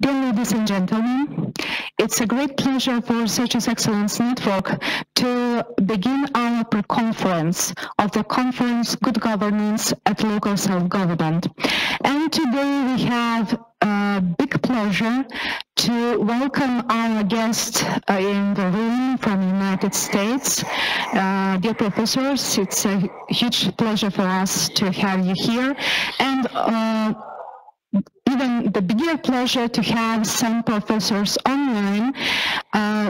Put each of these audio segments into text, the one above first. Dear ladies and gentlemen, it's a great pleasure for Search Excellence Network to begin our pre-conference of the conference Good Governance at Local Self-Government. And today we have a big pleasure to welcome our guest in the room from the United States. Dear professors, it's a huge pleasure for us to have you here. And even the bigger pleasure to have some professors online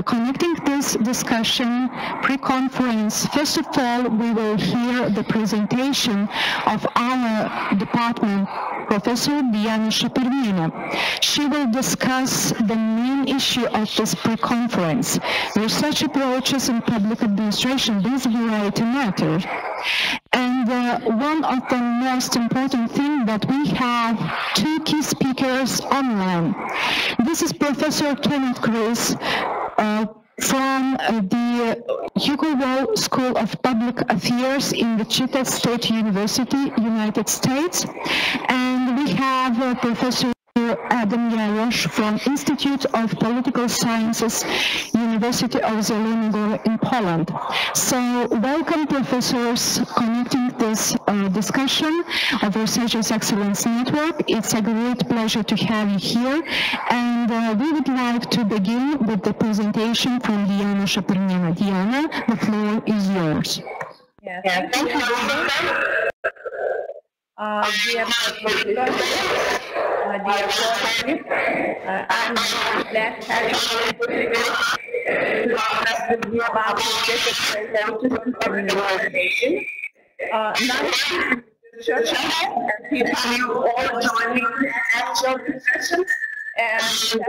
connecting this discussion pre-conference. First of all, we will hear the presentation of our department Professor Diana Šaparnienė. She will discuss the main issue of this pre-conference, research approaches in public administration, these variety matters. And one of the most important thing that we have two key speakers online. This is Professor Kenneth Kriz from the Hugo Wall School of Public Affairs in the Wichita State University, United States. And we have Professor Adam Jarosz from Institute of Political Sciences, University of Zielona Góra in Poland. So welcome professors connecting this discussion of Researchers Excellence Network. It's a great pleasure to have you here, and we would like to begin with the presentation from Diana Šaparnienė. Diana, the floor is yours. Yes. Yeah, thank you. Dear professors, dear colleagues, I'm glad to discuss with you about the research and organization. Now, researchers and people all joining the actual discussion, and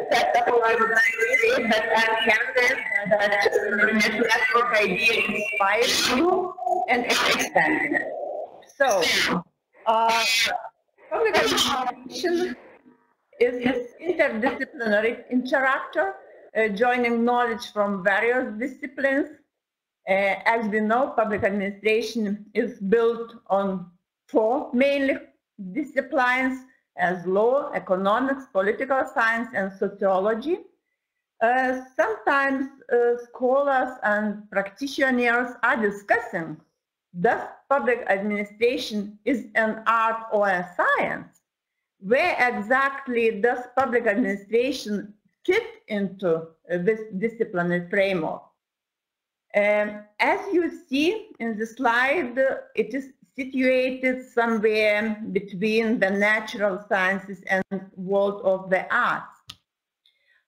that's the whole organization that I handled and that the network idea inspired you and expanded. So, public administration is this interdisciplinary interactor joining knowledge from various disciplines. As we know, public administration is built on four main disciplines as law, economics, political science, and sociology. Sometimes scholars and practitioners are discussing, thus, public administration is an art or a science. Where exactly does public administration fit into this disciplinary framework? As you see in the slide, it is situated somewhere between the natural sciences and world of the arts.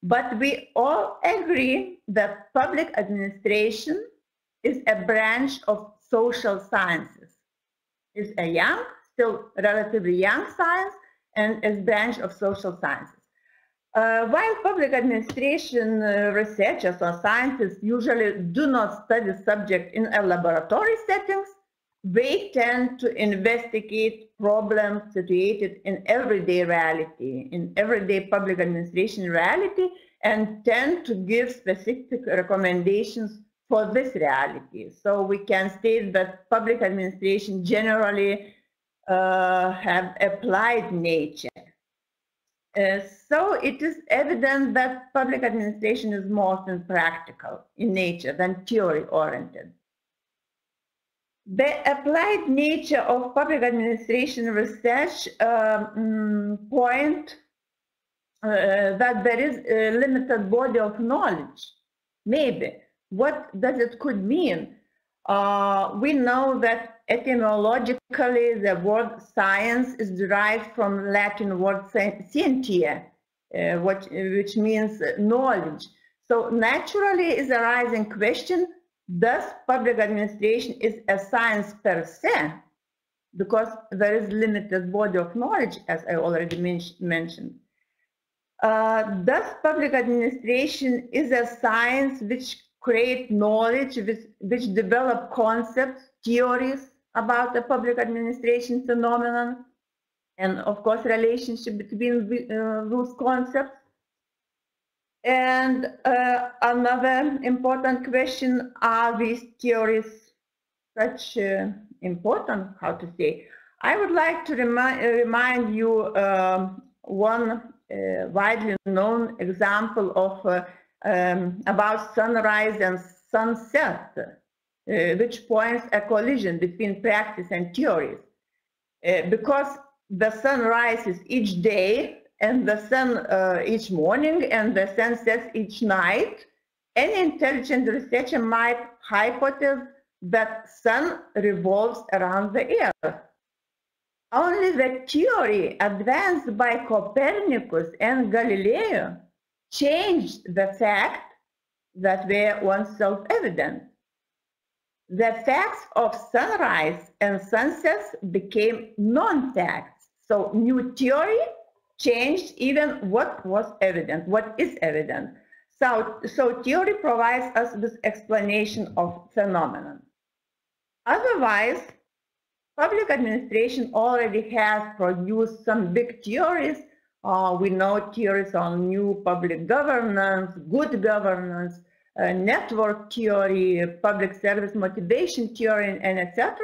But we all agree that public administration is a branch of social sciences. It's a young, still relatively young science, and is a branch of social sciences. While public administration researchers or scientists usually do not study subjects in a laboratory settings, they tend to investigate problems situated in everyday reality, in everyday public administration reality, and tend to give specific recommendations for this reality. So we can state that public administration generally have applied nature. So it is evident that public administration is more often practical in nature than theory-oriented. The applied nature of public administration research point that there is a limited body of knowledge, maybe. What does it could mean? We know that etymologically the word science is derived from Latin word scientia, which means knowledge. So naturally is a rising question, does public administration is a science per se? Because there is limited body of knowledge, as I already mentioned. Does public administration is a science which create knowledge, which develop concepts, theories about the public administration phenomenon, and of course relationship between those concepts. And another important question, are these theories such important, how to say? I would like to remind you one widely known example of about sunrise and sunset, which points a collision between practice and theories, because the sun rises each day and the sun each morning and the sun sets each night. Any intelligent researcher might hypothesize that sun revolves around the earth. Only the theory advanced by Copernicus and Galileo changed the fact that were once self-evident. The facts of sunrise and sunsets became non-facts. So new theory changed even what was evident, what is evident. So theory provides us with explanation of phenomenon. Otherwise, public administration already has produced some big theories. We know theories on new public governance, good governance, network theory, public service motivation theory, and etc.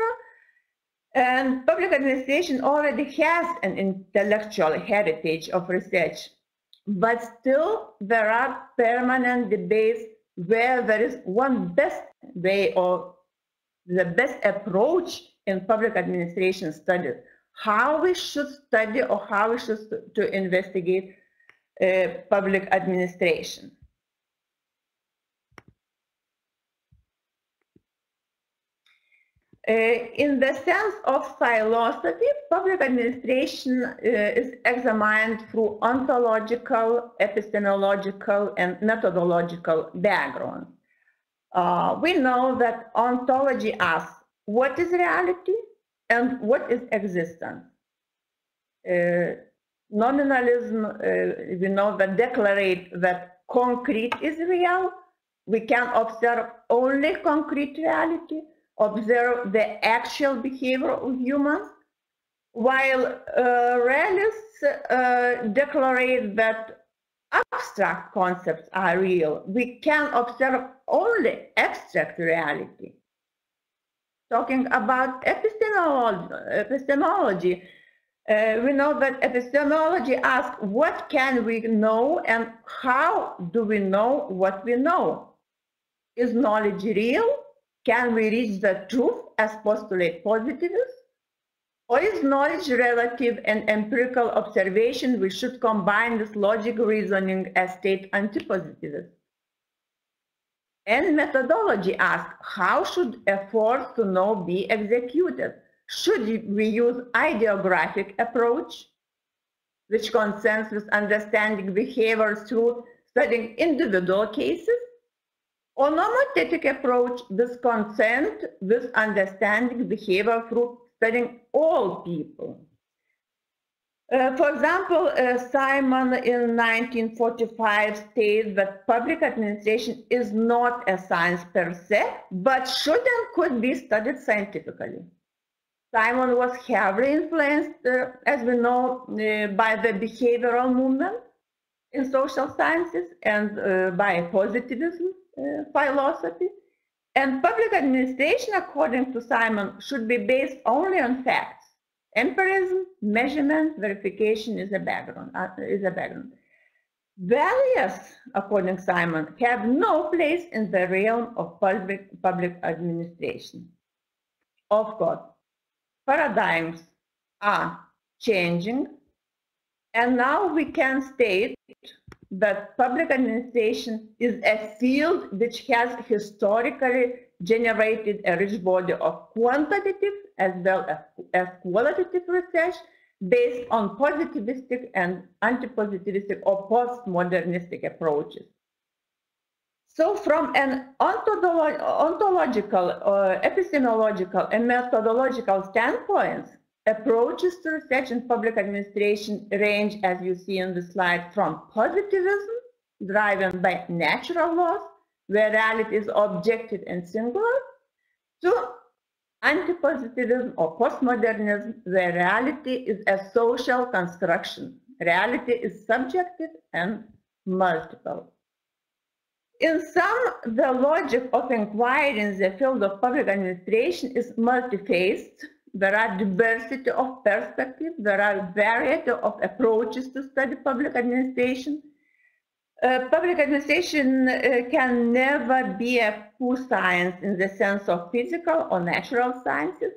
And public administration already has an intellectual heritage of research. But still, there are permanent debates where there is one best way or the best approach in public administration studies, how we should study or how we should to investigate public administration. In the sense of philosophy, public administration is examined through ontological, epistemological, and methodological background. We know that ontology asks, what is reality and what is existence? Nominalism, we know that declares that concrete is real. We can observe only concrete reality, observe the actual behavior of humans, while realists declare that abstract concepts are real. We can observe only abstract reality. Talking about epistemology, we know that epistemology asks, what can we know and how do we know what we know? Is knowledge real? Can we reach the truth as postulate positivists? Or is knowledge relative and empirical observation? We should combine this logic reasoning as state antipositivists. And methodology asks, how should efforts to know be executed? Should we use ideographic approach, which concerns with understanding behavior through studying individual cases? Or nomothetic approach, this consent, this understanding behavior through studying all people. For example, Simon in 1945 states that public administration is not a science per se, but should and could be studied scientifically. Simon was heavily influenced, as we know, by the behavioral movement in social sciences and by positivism. Philosophy, and public administration, according to Simon, should be based only on facts. Empirism, measurement, verification is a background. Values, according to Simon, have no place in the realm of public administration. Of course, paradigms are changing, and now we can state that public administration is a field which has historically generated a rich body of quantitative as well as qualitative research based on positivistic and anti-positivistic or postmodernistic approaches. So from an ontological, epistemological, and methodological standpoint, approaches to research in public administration range, as you see in the slide, from positivism, driven by natural laws, where reality is objective and singular, to anti-positivism or postmodernism, where reality is a social construction. Reality is subjective and multiple. In sum, the logic of inquiry in the field of public administration is multi-faced, There are diversity of perspectives. There are variety of approaches to study public administration. Public administration can never be a pure science in the sense of physical or natural sciences.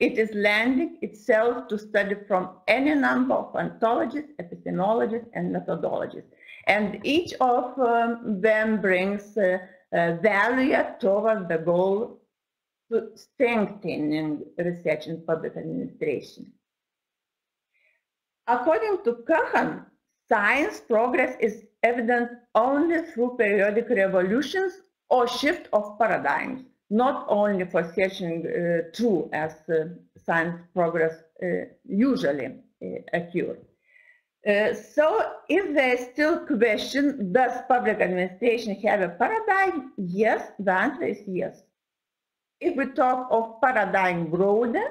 It is lending itself to study from any number of ontologies, epistemologies, and methodologies. And each of them brings value toward the goal to strengthening research in public administration. According to Cohen, science progress is evident only through periodic revolutions or shift of paradigms, not only for searching true as science progress usually occurs. So if there is still question, does public administration have a paradigm? Yes, the answer is yes. If we talk of paradigm broader,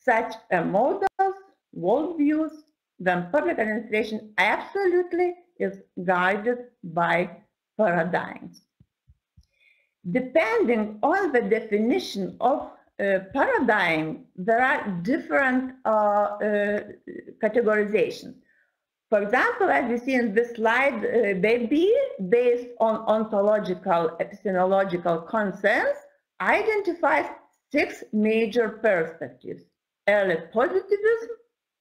such as models, worldviews, then public administration absolutely is guided by paradigms. Depending on the definition of paradigm, there are different categorizations. For example, as you see in this slide, baby, based on ontological, epistemological concerns, identifies 6 major perspectives: early positivism,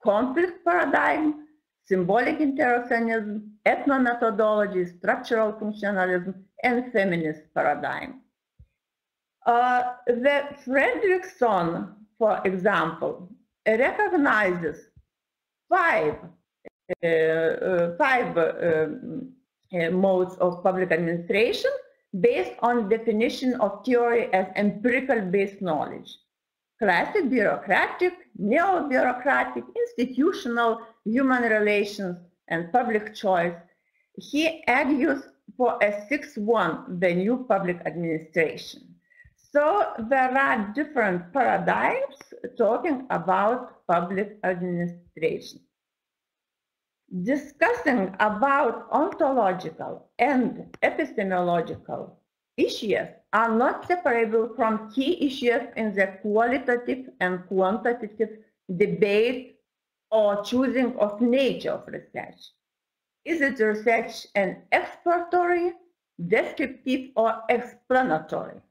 conflict paradigm, symbolic interactionism, ethnomethodology, structural functionalism, and feminist paradigm. The Fredrickson, for example, recognizes 5 modes of public administration based on definition of theory as empirical-based knowledge: classic, bureaucratic, neo-bureaucratic, institutional, human relations, and public choice. He argues for a 6.1, the new public administration. So there are different paradigms talking about public administration. Discussing about ontological and epistemological issues are not separable from key issues in the qualitative and quantitative debate or choosing of nature of research. Is it research an exploratory, descriptive, or explanatory?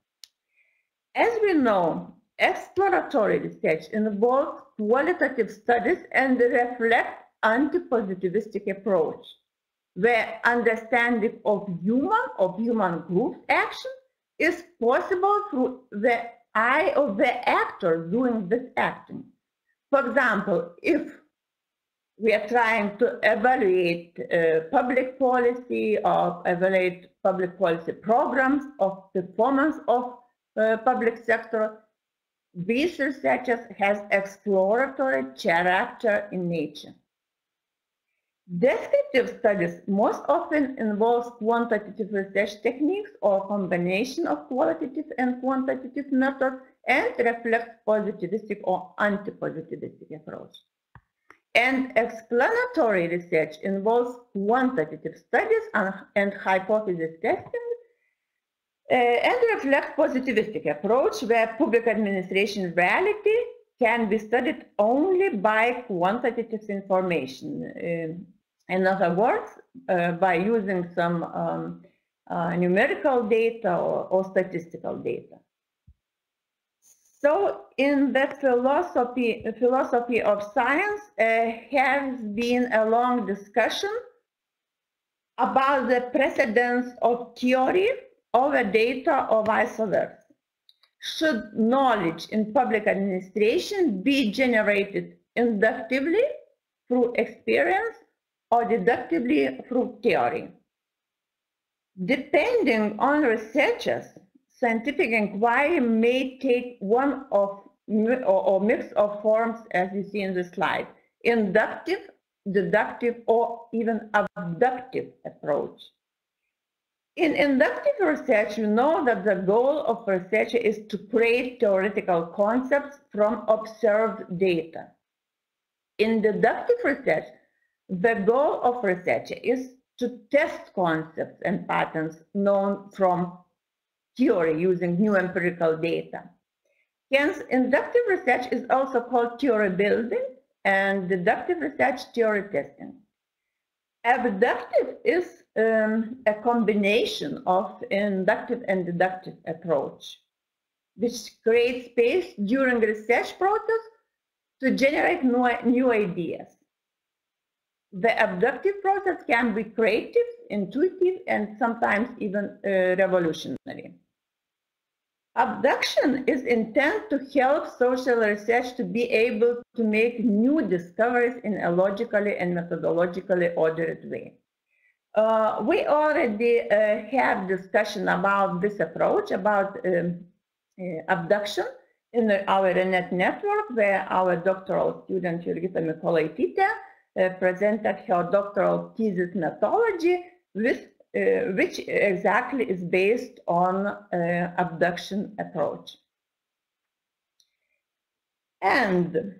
As we know, exploratory research involves qualitative studies and reflects anti-positivistic approach, where understanding of human group action is possible through the eye of the actor doing this acting. For example, if we are trying to evaluate public policy or evaluate public policy programs or performance of public sector, these researchers have exploratory character in nature. Descriptive studies most often involve quantitative research techniques or combination of qualitative and quantitative methods and reflect positivistic or anti-positivistic approach. And explanatory research involves quantitative studies and hypothesis testing and reflect positivistic approach, where public administration reality can be studied only by quantitative information. In other words, by using some numerical data or statistical data. So in the philosophy of science has been a long discussion about the precedence of theory over data or vice versa. Should knowledge in public administration be generated inductively through experience or deductively through theory? Depending on researchers, scientific inquiry may take one of or mix of forms, as you see in the slide: inductive, deductive, or even abductive approach. In inductive research, you know that the goal of research is to create theoretical concepts from observed data. In deductive research, the goal of research is to test concepts and patterns known from theory using new empirical data. Hence, inductive research is also called theory building and deductive research theory testing. Abductive is a combination of inductive and deductive approach, which creates space during research process to generate new ideas. The abductive process can be creative, intuitive, and sometimes even revolutionary. Abduction is intended to help social research to be able to make new discoveries in a logically and methodologically ordered way. We already had discussion about this approach, about abduction in our RENET network, where our doctoral student Jurgita Mykolaitytė presented her doctoral thesis methodology, which exactly is based on abduction approach. And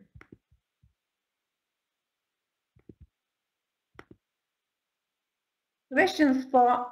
questions for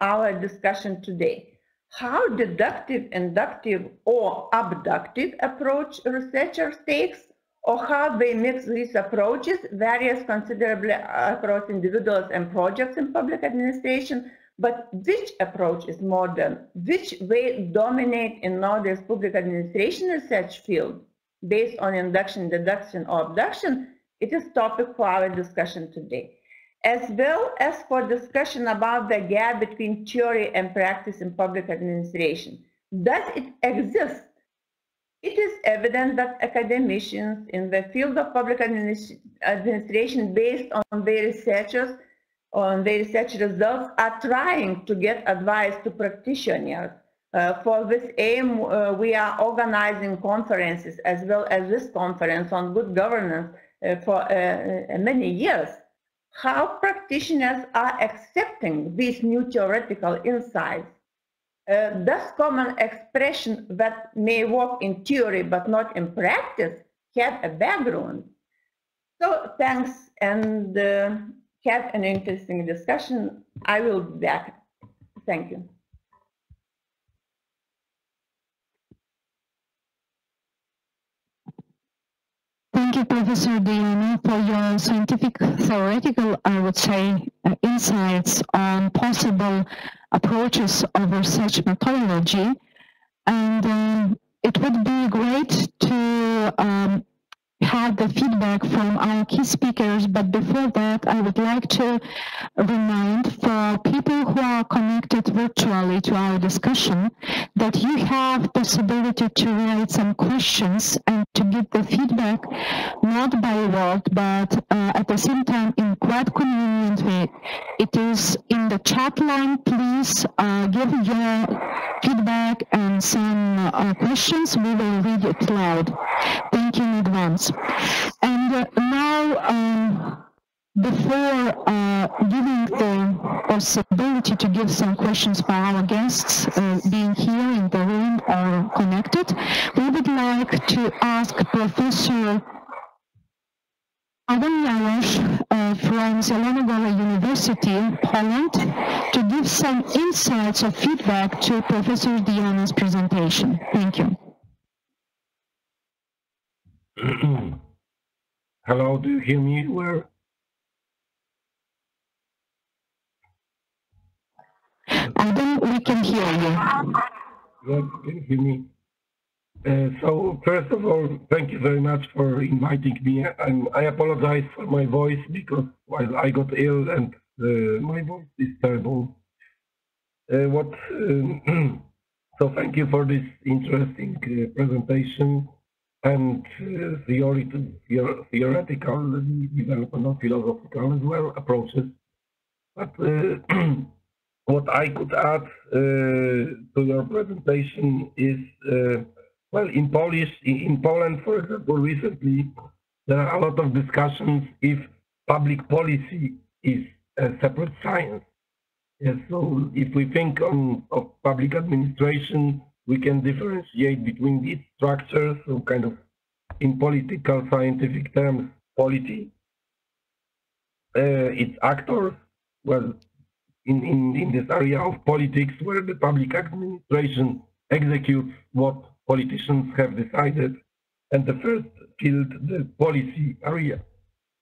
our discussion today. How deductive, inductive, or abductive approach researchers takes, or how they mix these approaches, varies considerably across individuals and projects in public administration, but which approach is modern, which way dominate in nowadays public administration research field, based on induction, deduction, or abduction, it is topic for our discussion today. As well as for discussion about the gap between theory and practice in public administration. Does it exist? It is evident that academicians in the field of public administration, based on their research results, are trying to get advice to practitioners. For this aim, we are organizing conferences, as well as this conference on good governance for many years. How practitioners are accepting these new theoretical insights. Does common expression that may work in theory but not in practice have a background? So thanks, and have an interesting discussion. I will be back. Thank you. Thank you, Professor Diana, for your scientific, theoretical, I would say, insights on possible approaches of research methodology. And it would be great to have the feedback from our key speakers, but before that, I would like to remind for people who are connected virtually to our discussion that you have possibility to write some questions and to give the feedback, not by word, but at the same time in quite convenient way. It is in the chat line. Please give your feedback and some questions. We will read it loud. Thank you in advance. And now, before giving the possibility to give some questions for our guests being here in the room or connected, we would like to ask Professor Adam Jarosz from Zielona Góra University, Poland, to give some insights or feedback to Professor Diana's presentation. Thank you. Hello, do you hear me? Where? Adam, we can hear you. Yes, you can hear me. So, first of all, thank you very much for inviting me. I apologize for my voice because while I got ill and my voice is terrible. So, thank you for this interesting presentation and theoretical development of philosophical as well approaches. But what I could add to your presentation is, well, in Poland, for example, recently there are a lot of discussions if public policy is a separate science. Yes, so if we think of public administration, we can differentiate between these structures, so kind of in political scientific terms, polity, its actors, well, in this area of politics where the public administration executes what politicians have decided, and the first field, the policy area.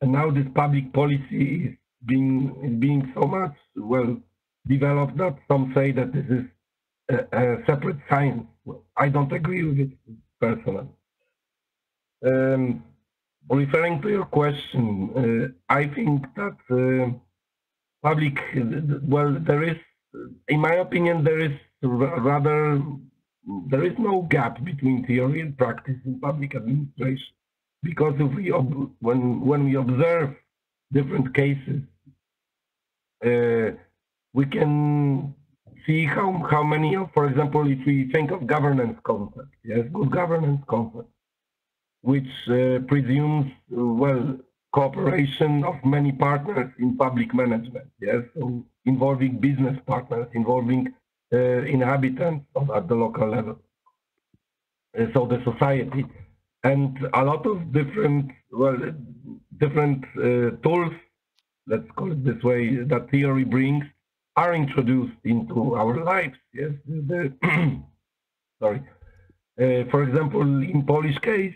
And now this public policy is being so much well developed that some say that this is a separate science. Well, I don't agree with it personally. Referring to your question, I think that public, well, there is, in my opinion, there is no gap between theory and practice in public administration, because if we when we observe different cases, we can see how many of, for example, if we think of governance concept, yes, good governance concept, which presumes, well, cooperation of many partners in public management, yes, so involving business partners, involving inhabitants at the local level, so the society, and a lot of different, well, different tools, let's call it this way, that theory brings, are introduced into our lives, yes, sorry. For example, in Polish case,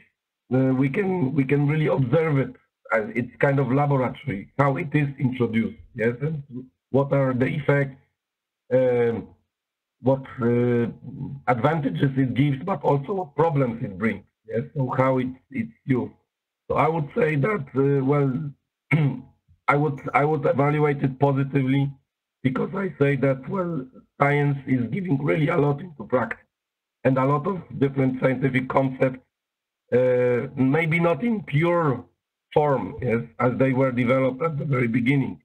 we can really observe it as it's kind of laboratory, how it is introduced, yes, and what are the effects, what advantages it gives, but also what problems it brings, yes, so how it's used. So I would say that, well, I would evaluate it positively, because I say that, well, science is giving really a lot into practice, and a lot of different scientific concepts, maybe not in pure form, yes, as they were developed at the very beginning,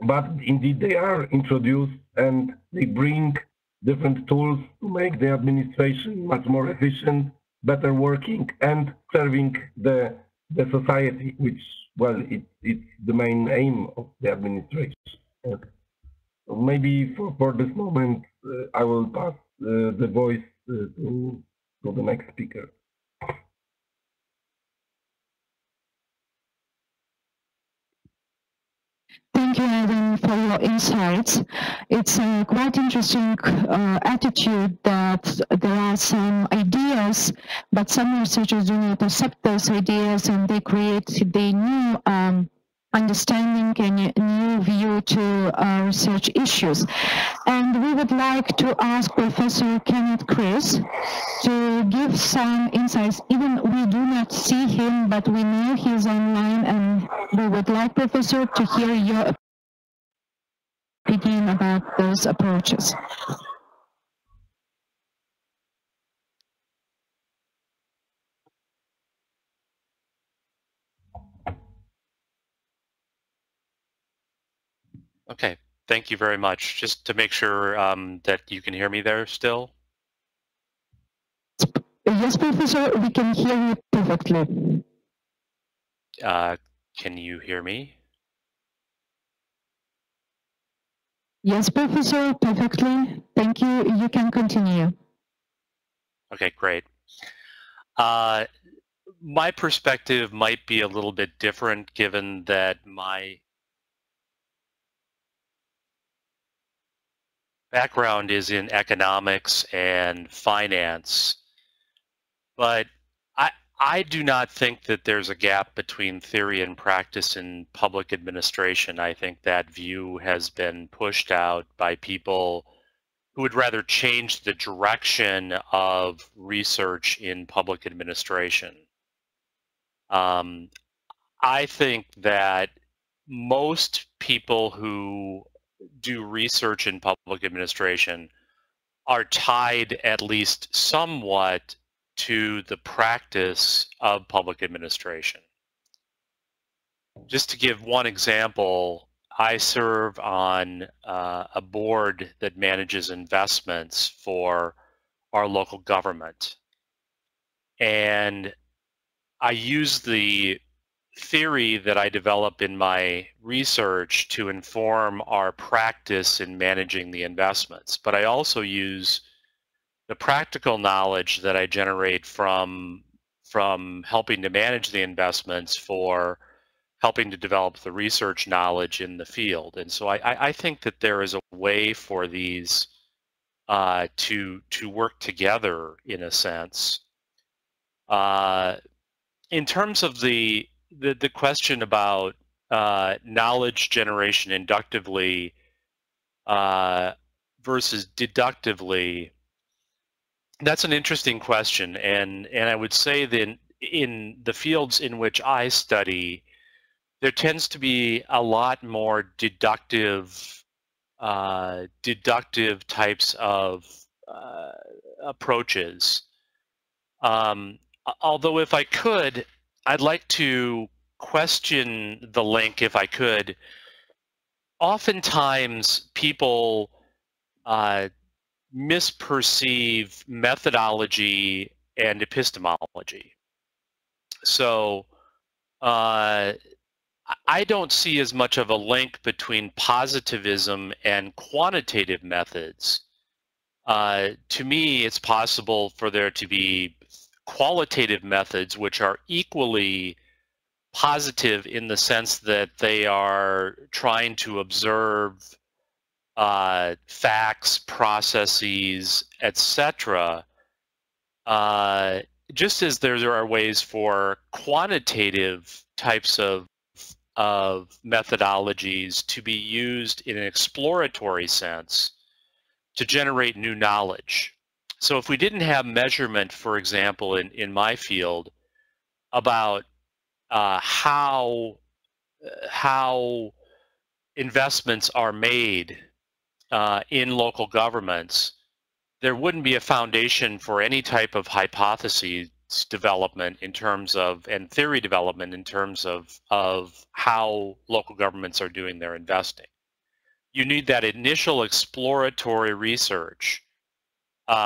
but indeed they are introduced and they bring different tools to make the administration much more efficient, better working, and serving the society, which, well, it's the main aim of the administration. Okay. So maybe for this moment, I will pass the voice to the next speaker. Thank you, Adam, for your insights. It's a quite interesting attitude that there are some ideas, but some researchers do not accept those ideas, and they create the new understanding and a new view to research issues. And we would like to ask Professor Kenneth Kriz to give some insights. Even we do not see him, but we know he's online, and we would like, Professor, to hear your opinion about those approaches. Okay, thank you very much. Just to make sure that you can hear me there still. Yes, Professor, we can hear you perfectly. Can you hear me? Yes, Professor, perfectly. Thank you. You can continue. Okay, great. My perspective might be a little bit different, given that my background is in economics and finance, but I do not think that there's a gap between theory and practice in public administration. I think that view has been pushed out by people who would rather change the direction of research in public administration. I think that most people who do research in public administration are tied at least somewhat to the practice of public administration. Just to give one example, I serve on a board that manages investments for our local government. And I use the theory that I develop in my research to inform our practice in managing the investments, but I also use the practical knowledge that I generate from helping to manage the investments for helping to develop the research knowledge in the field. And so I think that there is a way for these to work together in a sense. In terms of the question about knowledge generation inductively versus deductively, that's an interesting question, and I would say that in the fields in which I study, there tends to be a lot more deductive types of approaches. Although if I could, I'd like to question the link if I could. Oftentimes people misperceive methodology and epistemology. So I don't see as much of a link between positivism and quantitative methods. To me, it's possible for there to be qualitative methods which are equally positive in the sense that they are trying to observe facts, processes, etc. Just as there are ways for quantitative types of methodologies to be used in an exploratory sense to generate new knowledge. So if we didn't have measurement, for example, in my field, about how investments are made in local governments, there wouldn't be a foundation for any type of hypotheses development in terms of, and theory development in terms of how local governments are doing their investing. You need that initial exploratory research,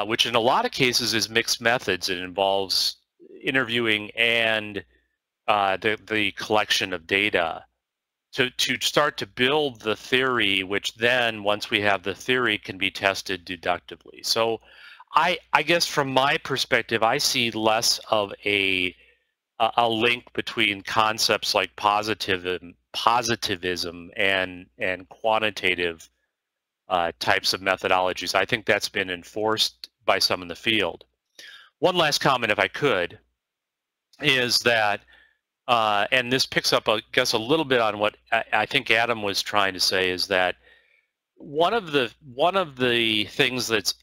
which in a lot of cases is mixed methods. It involves interviewing and the collection of data to start to build the theory, which then, once we have the theory, can be tested deductively. So I guess from my perspective, I see less of a link between concepts like positivism and quantitative types of methodologies. I think that's been enforced by some in the field. One last comment, if I could, is that, and this picks up, I guess, a little bit on what I think Adam was trying to say, is that one of the things that's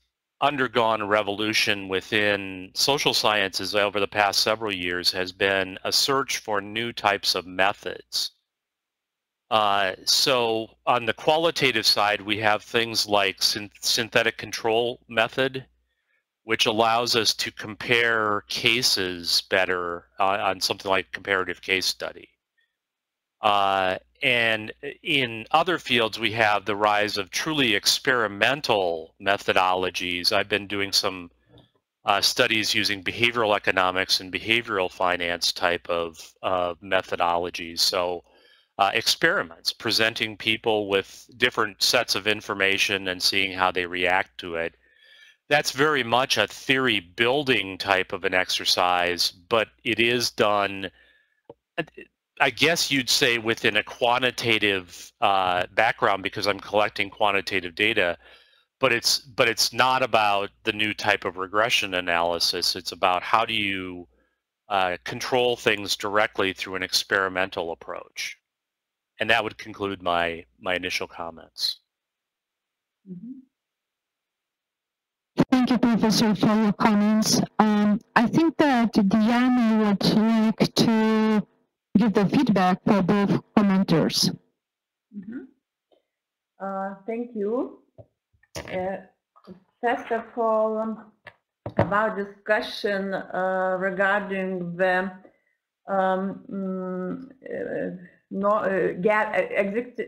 undergone a revolution within social sciences over the past several years has been a search for new types of methods. So on the qualitative side, we have things like synthetic control method, which allows us to compare cases better on something like comparative case study. And in other fields, we have the rise of truly experimental methodologies. I've been doing some studies using behavioral economics and behavioral finance type of methodologies. So experiments, presenting people with different sets of information and seeing how they react to it. That's very much a theory building type of an exercise, but it is done, I guess you'd say, within a quantitative background, because I'm collecting quantitative data, but it's not about the new type of regression analysis. It's about how do you control things directly through an experimental approach. And that would conclude my initial comments. Mm-hmm. Thank you, Professor, for your comments. I think that Diana would like to give the feedback for both commenters. Mm-hmm. Thank you. First of all, about discussion regarding the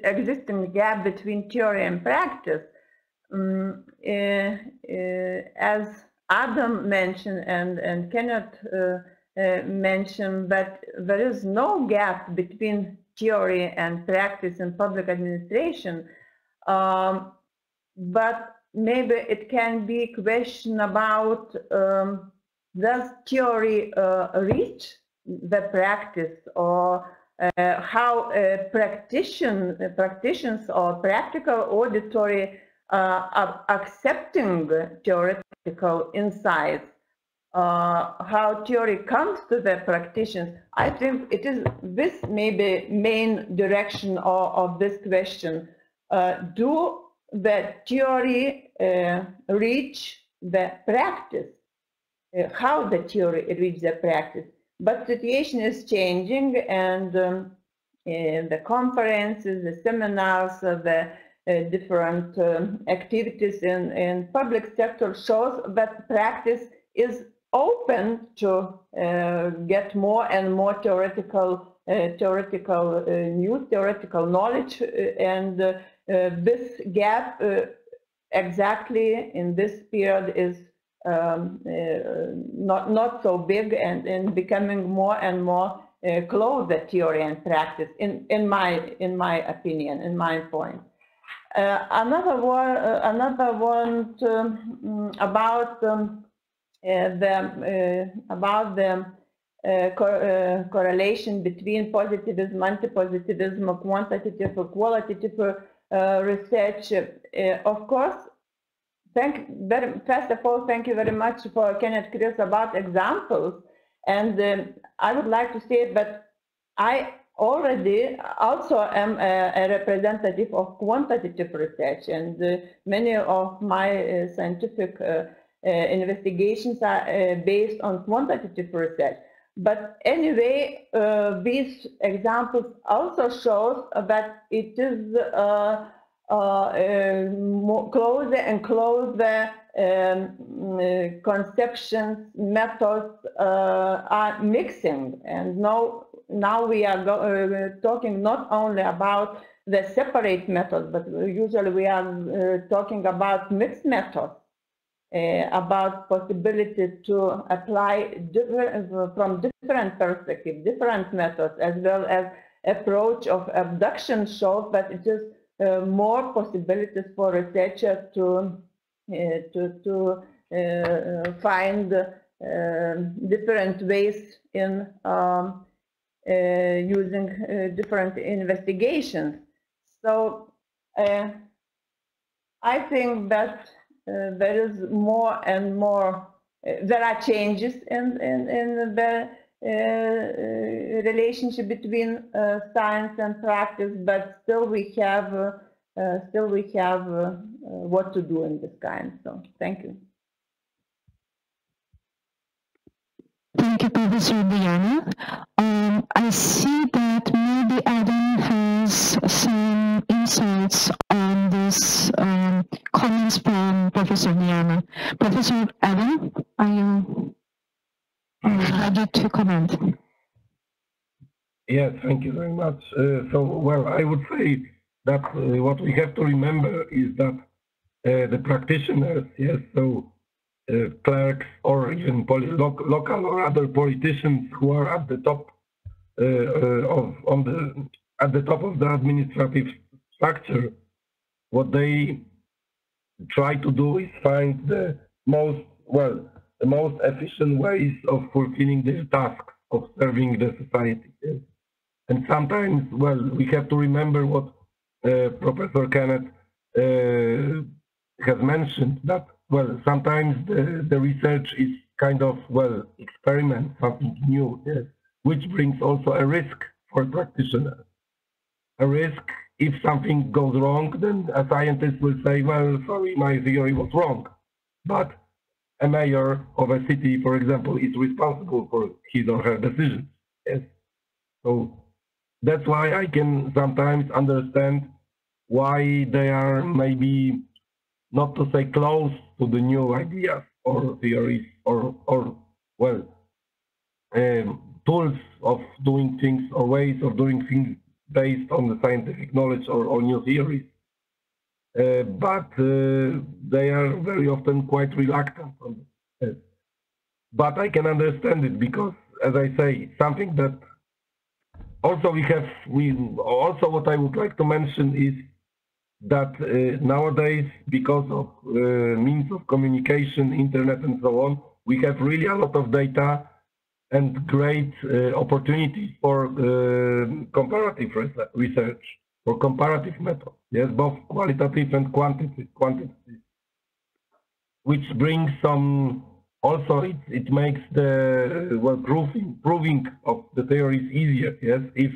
existing gap between theory and practice, as Adam mentioned and Kenneth mentioned, that there is no gap between theory and practice in public administration, but maybe it can be a question about does theory reach the practice, or how practitioners or practical auditory of accepting theoretical insights, how theory comes to the practitioners. I think it is this maybe main direction of this question. Do the theory reach the practice? How the theory reach the practice? But situation is changing, and in the conferences, the seminars, the different activities in public sector shows that practice is open to get more and more new theoretical knowledge, and this gap exactly in this period is not so big, and becoming more and more close the theory and practice, in my opinion, in my point. Another one about the correlation between positivism, anti-positivism, quantitative or qualitative research. Of course, first of all, thank you very much for Kenneth Kriz about examples. And I would like to say that I already also am a representative of quantitative research, and many of my scientific investigations are based on quantitative research. But anyway, these examples also show that it is more closer and closer conceptions, methods are mixing, and now we are talking not only about the separate methods, but usually we are talking about mixed methods, about possibility to apply from different perspectives, different methods, as well as approach of abduction shows that it is more possibilities for researchers to find different ways in using different investigations. So I think that there is more and more. There are changes in the relationship between science and practice, but still we have what to do in this kind. So thank you. Thank you, Professor Diana. I see that maybe Adam has some insights on this comments from Professor Diana. Professor Adam, are you ready to comment? Yeah, thank you very much. Well, I would say that what we have to remember is that the practitioners, yes, so clerks or even local or other politicians who are at the top of the administrative structure, what they try to do is find the most efficient ways of fulfilling their task of serving the society. Yes. And sometimes, well, we have to remember what Professor Kenneth has mentioned, that well, sometimes the research is kind of, well, experiment, something new, yes, which brings also a risk for a practitioner. A risk, if something goes wrong, then a scientist will say, well, sorry, my theory was wrong. But a mayor of a city, for example, is responsible for his or her decisions, yes. So that's why I can sometimes understand why they are maybe, not to say close to the new ideas or theories or well, tools of doing things or ways of doing things based on the scientific knowledge or new theories. But they are very often quite reluctant on this. But I can understand it because, as I say, something that also what I would like to mention is that nowadays, because of means of communication, internet and so on, we have really a lot of data and great opportunities for comparative research. or comparative method. Yes, both qualitative and quantitative, which brings some, also it makes the proving of the theories easier, yes, if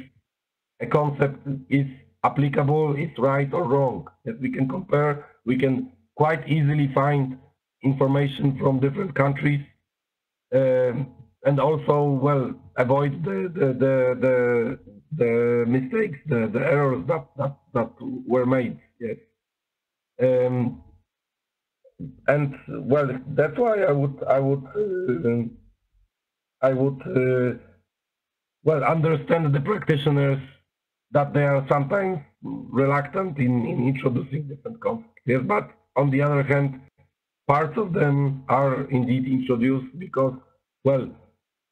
a concept is applicable, it's right or wrong. Yes, we can compare, we can quite easily find information from different countries, and also, well, avoid the mistakes, the errors that were made. Yes, and well, that's why I would well, understand the practitioners that they are sometimes reluctant in introducing different concepts. Yes, but on the other hand, parts of them are indeed introduced because, well,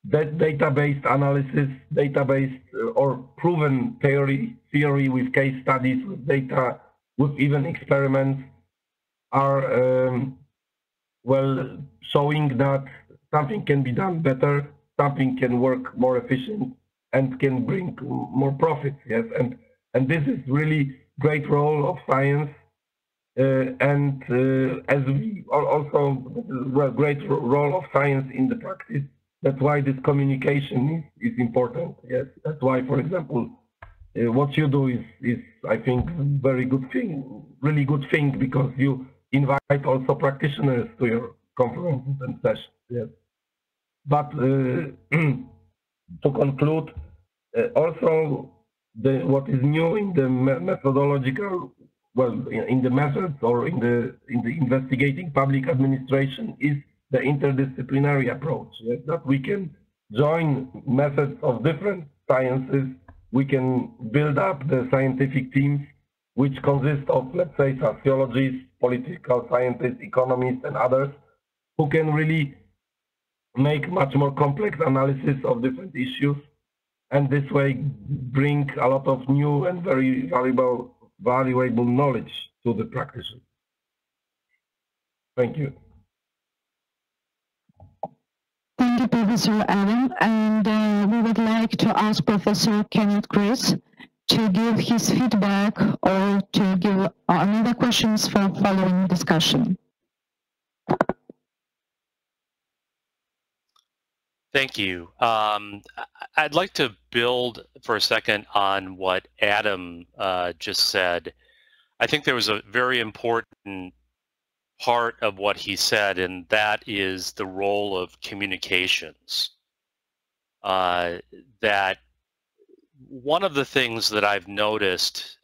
that database analysis, database or proven theory with case studies, with data, with even experiments, are well, showing that something can be done better, something can work more efficient, and can bring more profit. Yes, and this is really great role of science, and as we are also great role of science in the practice. That's why this communication is important. Yes, that's why, for example, what you do is I think very good thing, really good thing, because you invite also practitioners to your conferences and sessions. Yes, but to conclude, also what is new in the methodological, well, in the methods or in the investigating public administration is the interdisciplinary approach, yes, that we can join methods of different sciences, we can build up the scientific teams, which consist of, let's say, sociologists, political scientists, economists, and others, who can really make much more complex analysis of different issues, and this way bring a lot of new and very valuable knowledge to the practitioner. Thank you. Thank you, Professor Adam, and we would like to ask Professor Kenneth Kriz to give his feedback or to give another questions for following discussion. Thank you. I'd like to build for a second on what Adam just said. I think there was a very important part of what he said, and that is the role of communications. That one of the things that I've noticed,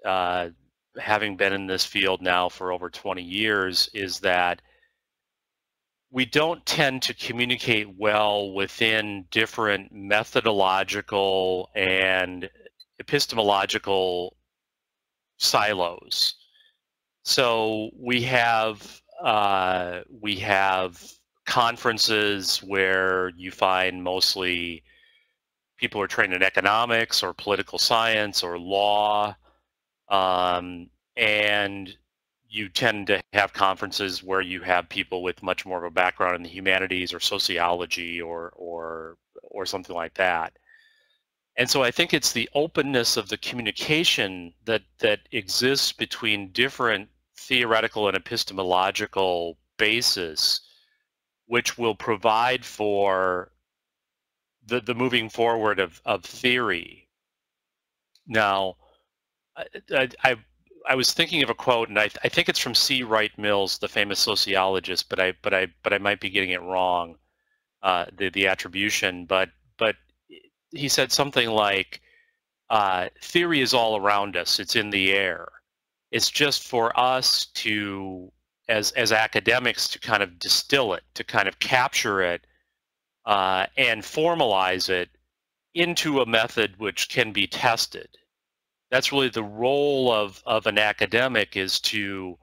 having been in this field now for over 20 years, is that we don't tend to communicate well within different methodological and epistemological silos. So we have conferences where you find mostly people are trained in economics or political science or law, and you tend to have conferences where you have people with much more of a background in the humanities or sociology or something like that. And so I think it's the openness of the communication that exists between different theoretical and epistemological basis, which will provide for the moving forward of theory. Now, I was thinking of a quote, and I think it's from C. Wright Mills, the famous sociologist, but I might be getting it wrong, the attribution. But he said something like, "Theory is all around us; it's in the air. It's just for us to, as academics, to kind of distill it, to kind of capture it, and formalize it into a method which can be tested." That's really the role of an academic, is to,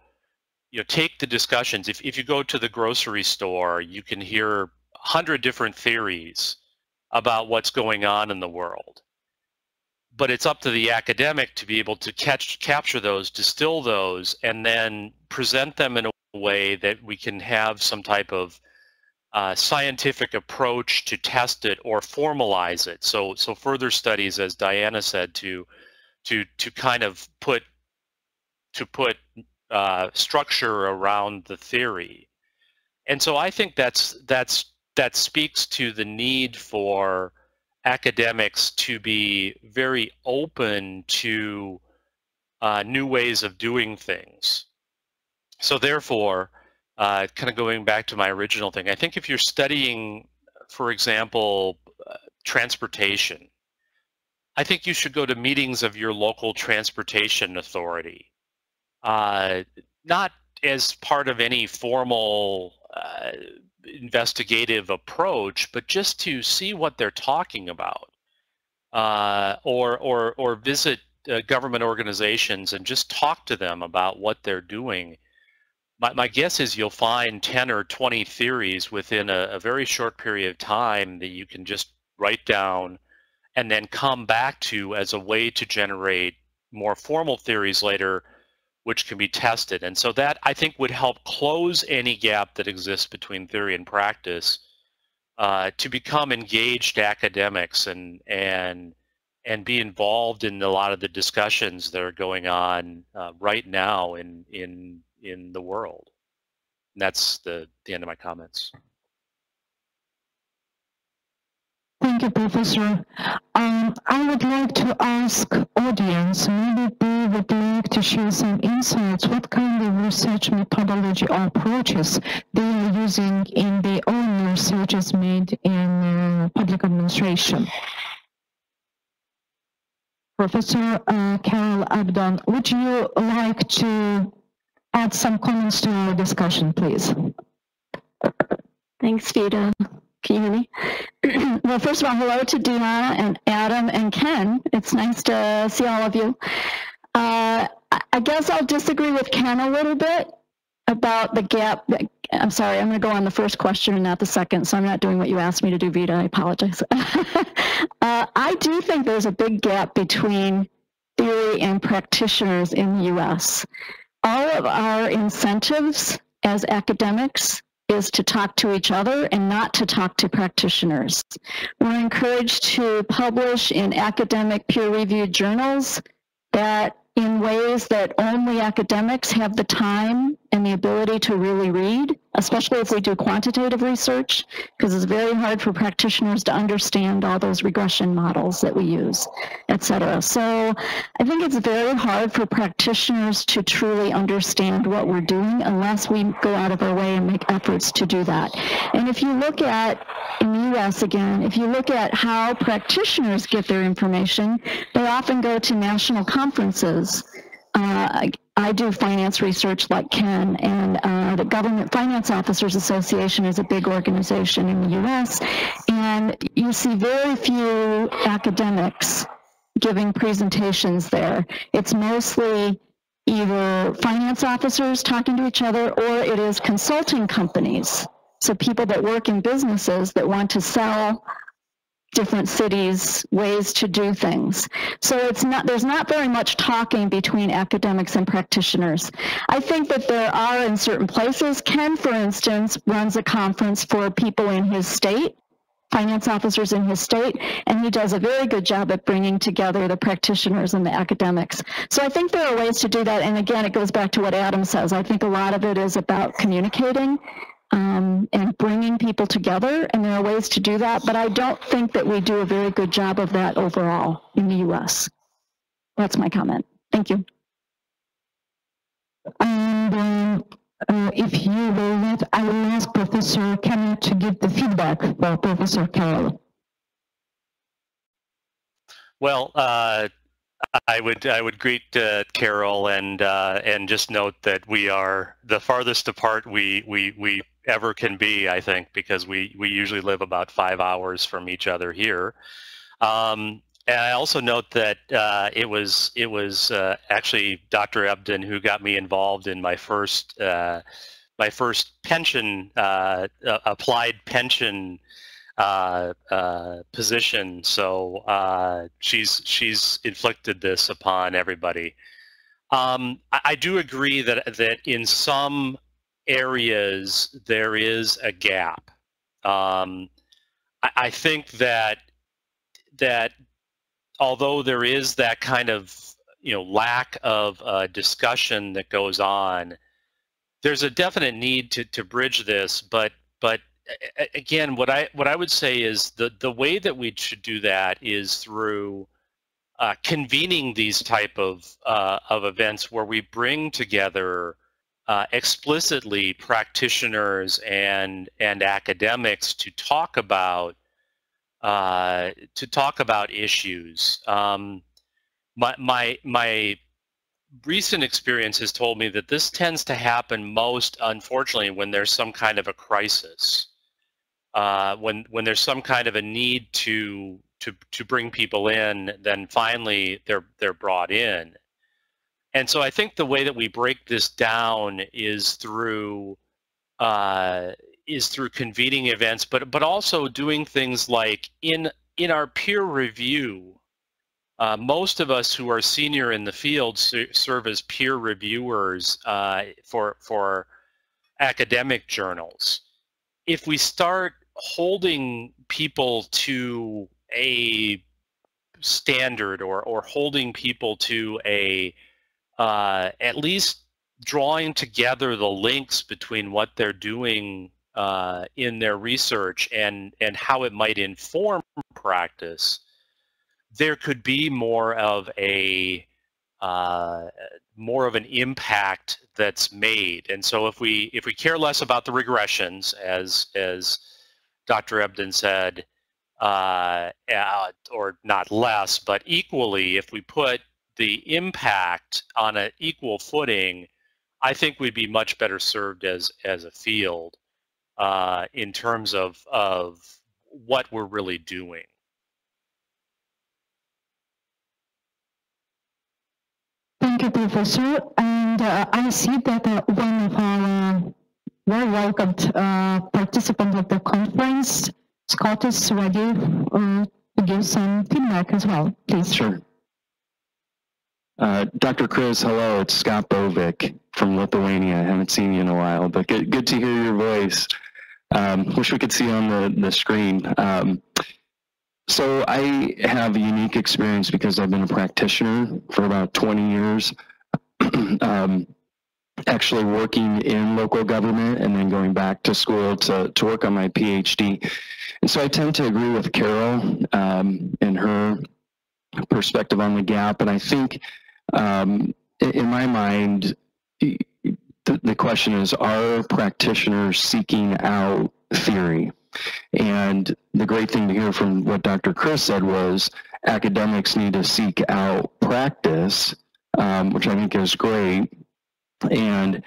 you know, take the discussions. If you go to the grocery store, you can hear 100 different theories about what's going on in the world. But it's up to the academic to be able to capture those, distill those, and then present them in a way that we can have some type of scientific approach to test it or formalize it. So further studies, as Diana said, to to kind of put structure around the theory. And so I think that speaks to the need for academics to be very open to new ways of doing things. So therefore, kind of going back to my original thing, I think if you're studying, for example, transportation, I think you should go to meetings of your local transportation authority, not as part of any formal investigative approach, but just to see what they're talking about, or visit government organizations and just talk to them about what they're doing. My guess is you'll find 10 or 20 theories within a very short period of time that you can just write down and then come back to as a way to generate more formal theories later, which can be tested. And so that, I think, would help close any gap that exists between theory and practice to become engaged academics and be involved in a lot of the discussions that are going on right now in the world. And that's the end of my comments. Thank you, Professor. I would like to ask audience, maybe they would like to share some insights, what kind of research methodology or approaches they are using in their own researches made in public administration. Professor Carol Ebdon, would you like to add some comments to our discussion, please? Thanks, Vida. Can you hear me? Well, first of all, hello to Diana and Adam and Ken. It's nice to see all of you. I guess I'll disagree with Ken a little bit about the gap. I'm sorry, I'm going to go on the first question and not the second, so I'm not doing what you asked me to do, Vida. I apologize. I do think there's a big gap between theory and practitioners in the U.S. All of our incentives as academics is to talk to each other and not to talk to practitioners. We're encouraged to publish in academic peer-reviewed journals that in ways that only academics have the time and the ability to really read, especially if we do quantitative research, because it's very hard for practitioners to understand all those regression models that we use, et cetera. So I think it's very hard for practitioners to truly understand what we're doing unless we go out of our way and make efforts to do that. And if you look at, in the U.S. again, if you look at how practitioners get their information, they often go to national conferences. I do finance research like Ken, and the Government Finance Officers Association is a big organization in the U.S., and you see very few academics giving presentations there. It's mostly either finance officers talking to each other, or it is consulting companies, so people that work in businesses that want to sell different cities ways to do things. So it's not, there's not very much talking between academics and practitioners. I think that there are in certain places. Ken, for instance, runs a conference for people in his state, finance officers in his state, and he does a very good job at bringing together the practitioners and the academics. So I think there are ways to do that, and again, it goes back to what Adam says. I think a lot of it is about communicating and bringing people together, and there are ways to do that, but I don't think that we do a very good job of that overall in the U.S. That's my comment. Thank you. And if you will let, I will ask Professor Kenneth to give the feedback for Professor Carol. Well, I would greet Carol and just note that we are the farthest apart we ever can be, I think, because we usually live about 5 hours from each other here. And I also note that it was actually Dr. Ebdon who got me involved in my first pension applied pension position, so she's inflicted this upon everybody. I do agree that in some areas there is a gap. I think that although there is that kind of lack of discussion that goes on. There's a definite need to bridge this, but again, what I would say is the way that we should do that is through convening these type of events where we bring together explicitly practitioners and academics to talk about issues. My recent experience has told me that this tends to happen most, unfortunately, when there's some kind of a crisis, when there's some kind of a need to bring people in, then finally they're brought in. And so I think the way that we break this down is through convening events, but also doing things like in our peer review. Most of us who are senior in the field serve as peer reviewers for academic journals. If we start holding people to a standard or holding people to a at least drawing together the links between what they're doing in their research and how it might inform practice, there could be more of an impact that's made. And so if we care less about the regressions, as Dr. Ebdon said, or not less, but equally, if we put the impact on an equal footing, I think we'd be much better served as a field in terms of what we're really doing. Thank you, Professor. And I see that one of our well-welcomed participants of the conference, Scott, is ready to give some feedback as well. Please. Sure. Dr. Kriz, hello. It's Scott Bovic from Lithuania. I haven't seen you in a while, but good to hear your voice. Wish we could see on the screen. So I have a unique experience because I've been a practitioner for about 20 years, actually working in local government and then going back to school to work on my PhD. And so I tend to agree with Carol and her perspective on the gap. And I think in my mind, the question is, are practitioners seeking out theory? And the great thing to hear from what Dr. Kriz said was academics need to seek out practice, which I think is great. And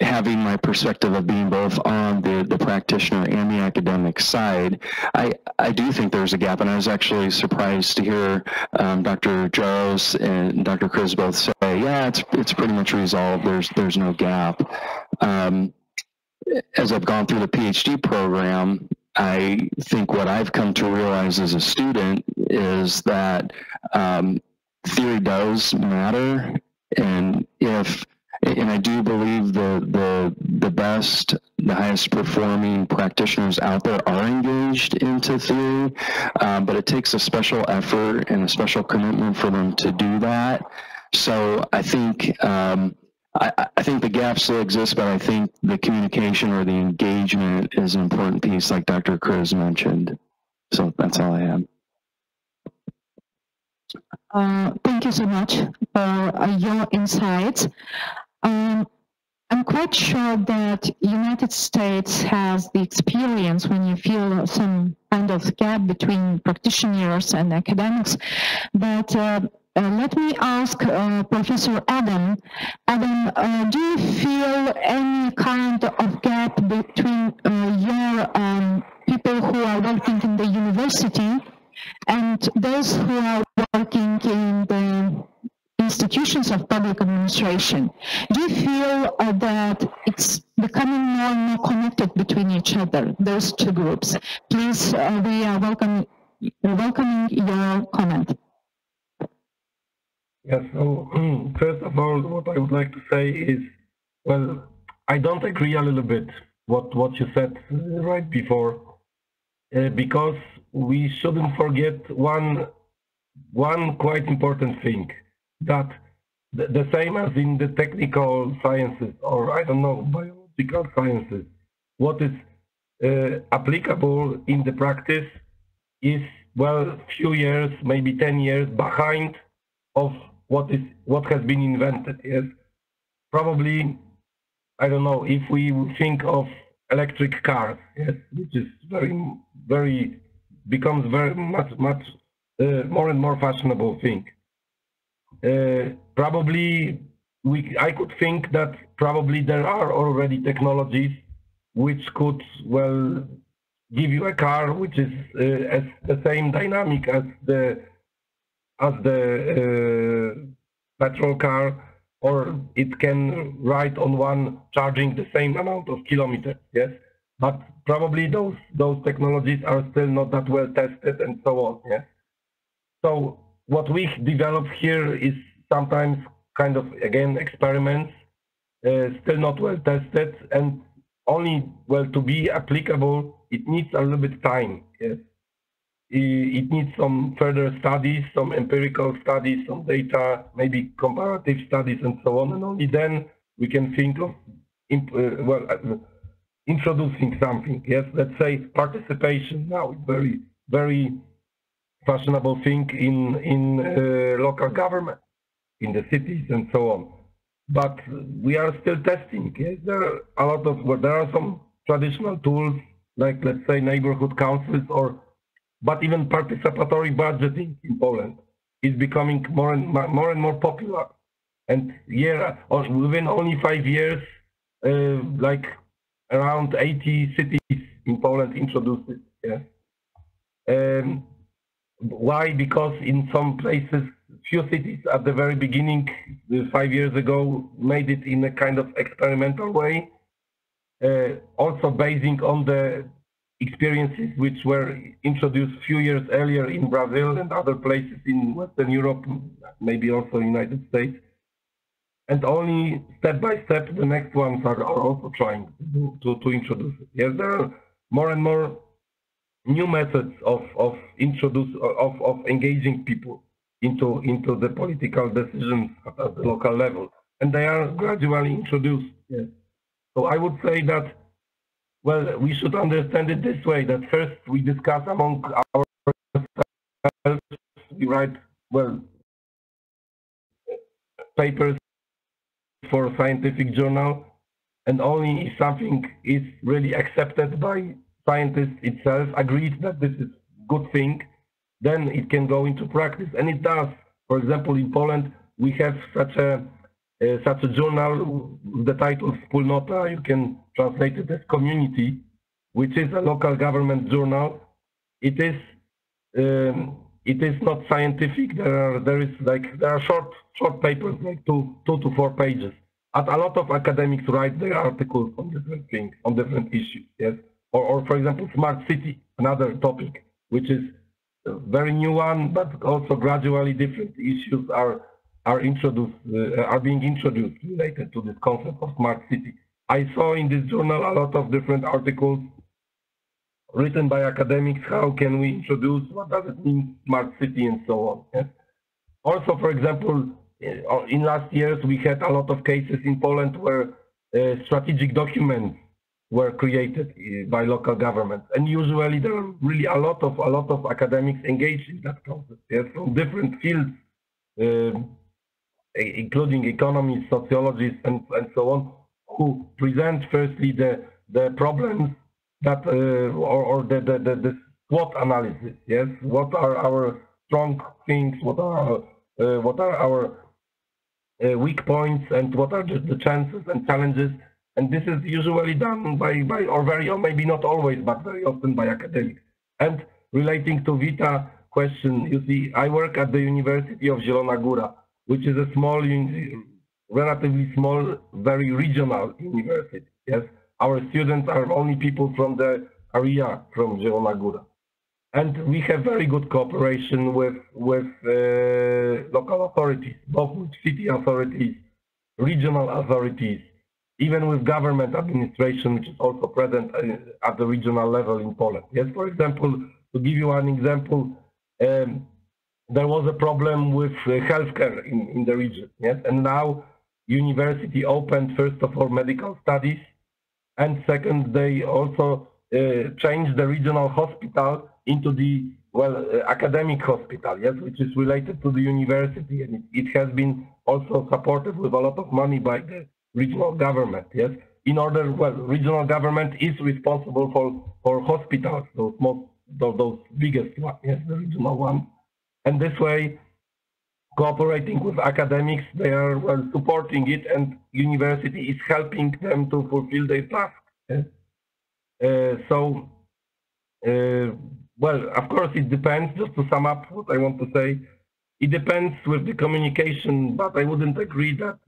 having my perspective of being both on the practitioner and the academic side, I do think there's a gap. And I was actually surprised to hear Dr. Jarosz and Dr. Kriz both say, yeah, it's pretty much resolved. There's no gap. As I've gone through the PhD program, I think what I've come to realize as a student is that theory does matter, and I do believe the best, the highest performing practitioners out there are engaged into theory, but it takes a special effort and a special commitment for them to do that. So I think I think the gap still exists, but I think the communication or the engagement is an important piece, like Dr. Kriz mentioned. So that's all I have. Thank you so much for your insights. I'm quite sure that United States has the experience when you feel some kind of gap between practitioners and academics, but let me ask Professor Adam. Adam, do you feel any kind of gap between your people who are working in the university and those who are working in the institutions of public administration? Do you feel that it's becoming more and more connected between each other, those two groups? Please, we are welcoming your comment. Yes, so first of all, what I would like to say is, well, I don't agree a little bit what you said right before, because we shouldn't forget one quite important thing, that the same as in the technical sciences, or I don't know, biological sciences. What is applicable in the practice is, well, few years, maybe 10 years behind of what has been invented. Yes, probably, I don't know, if we think of electric cars, yes, which is becomes more and more fashionable thing. Probably I could think that probably there are already technologies which could, well, give you a car which is as the same dynamic as the petrol car, or it can ride on one charging the same amount of kilometers. Yes, but probably those technologies are still not that well tested and so on. Yes, so what we develop here is sometimes kind of, again, experiments, still not well tested, and only, well, to be applicable, it needs a little bit time. Yes, it needs some further studies, some empirical studies, some data, maybe comparative studies and so on, and only then we can think of, well, introducing something. Yes, let's say participation now, very, very fashionable thing in local government, in the cities and so on. But we are still testing. Yes, there are a lot of, well, there are some traditional tools like, let's say, neighborhood councils, or, but even participatory budgeting in Poland is becoming more and more popular. And yeah, or within only 5 years, like around 80 cities in Poland introduced it. Yeah. Why? Because in some places, few cities at the very beginning, 5 years ago, made it in a kind of experimental way, also basing on the experiences which were introduced few years earlier in Brazil and other places in Western Europe, maybe also United States. And only step by step, the next ones are also trying to introduce it. Yes, there are more and more new methods of engaging people into the political decisions at the local level, and they are gradually introduced. Yes. So I would say that, well, we should understand it this way: that first we discuss among ourselves, we write, well, papers for scientific journal, and only if something is really accepted by scientists itself, agrees that this is good thing, then it can go into practice, and it does. For example, in Poland, we have such a journal, the title Wspólnota, you can translate it as Community, which is a local government journal. It is not scientific. There are short papers, like two to four pages. And a lot of academics write their articles on different things, on different issues. Yes. Or, for example, smart city, another topic, which is a very new one, but also gradually different issues are being introduced related to this concept of smart city. I saw in this journal a lot of different articles written by academics. How can we introduce, what does it mean, smart city, and so on. Yes. Also, for example, in last years, we had a lot of cases in Poland where strategic documents were created by local governments, and usually there are really a lot of academics engaged in that process. Yes, from different fields, including economists, sociologists, and so on, who present firstly the problems that or the SWOT analysis. Yes, what are our strong things? What are our weak points? And what are the chances and challenges? And this is usually done or maybe not always, but very often by academics. And relating to Vita question, you see, I work at the University of Zielona Góra, which is a small, relatively small, very regional university. Yes, our students are only people from the area, from Zielona Góra. And we have very good cooperation with local authorities, both with city authorities, regional authorities, even with government administration, which is also present at the regional level in Poland. Yes, for example, to give you an example, there was a problem with healthcare in the region, yes? And now university opened, first of all, medical studies, and second, they also changed the regional hospital into the, well, academic hospital, yes, which is related to the university, and it has been also supported with a lot of money by the regional government, yes? In order, well, regional government is responsible for hospitals, those biggest ones, yes, the regional one. And this way, cooperating with academics, they are well, supporting it, and university is helping them to fulfill their tasks. Yes? So, of course, it depends. Just to sum up what I want to say, it depends with the communication, but I wouldn't agree that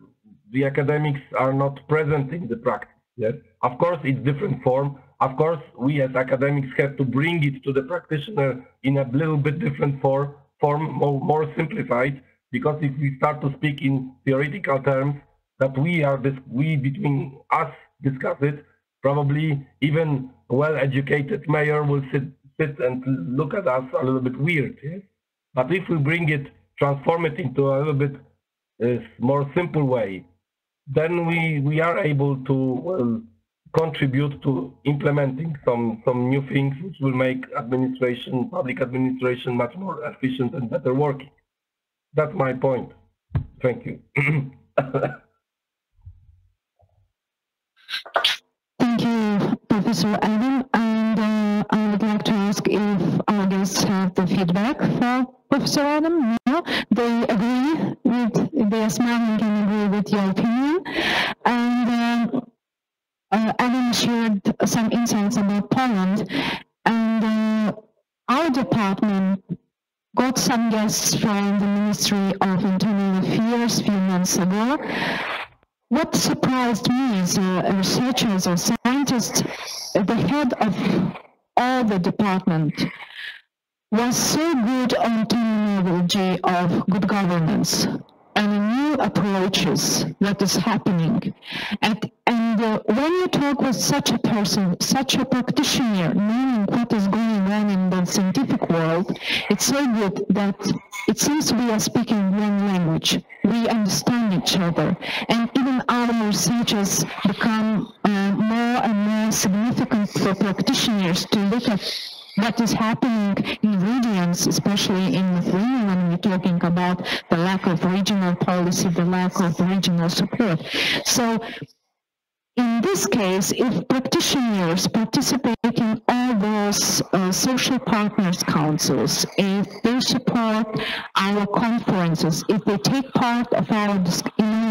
the academics are not present in the practice. Yes, of course, it's different form. Of course, we as academics have to bring it to the practitioner in a little bit different form, more simplified, because if we start to speak in theoretical terms that we between us discuss it, probably even well-educated mayor will sit and look at us a little bit weird. Yes? But if we bring it, transform it into a little bit more simple way, then we are able to contribute to implementing some new things which will make administration, public administration, much more efficient and better working. That's my point. Thank you. Thank you, Professor Adam. And I would like to ask if our guests have the feedback for Professor Adam. No, they agree with, they are smiling and agree with your opinion. And Adam shared some insights about Poland, and our department got some guests from the Ministry of Internal Affairs a few months ago. What surprised me as a researchers or scientists, the head of all the department was so good on terminology of good governance and new approaches that is happening. And when you talk with such a person, such a practitioner, knowing what is going on in the scientific world, it's so good that it seems we are speaking one language. We understand each other. And even our researchers become more and more significant for practitioners to look at what is happening in regions, especially in Lithuania, when we're talking about the lack of regional policy, the lack of regional support. So in this case, if practitioners participate in all those social partners councils, if they support our conferences, if they take part of our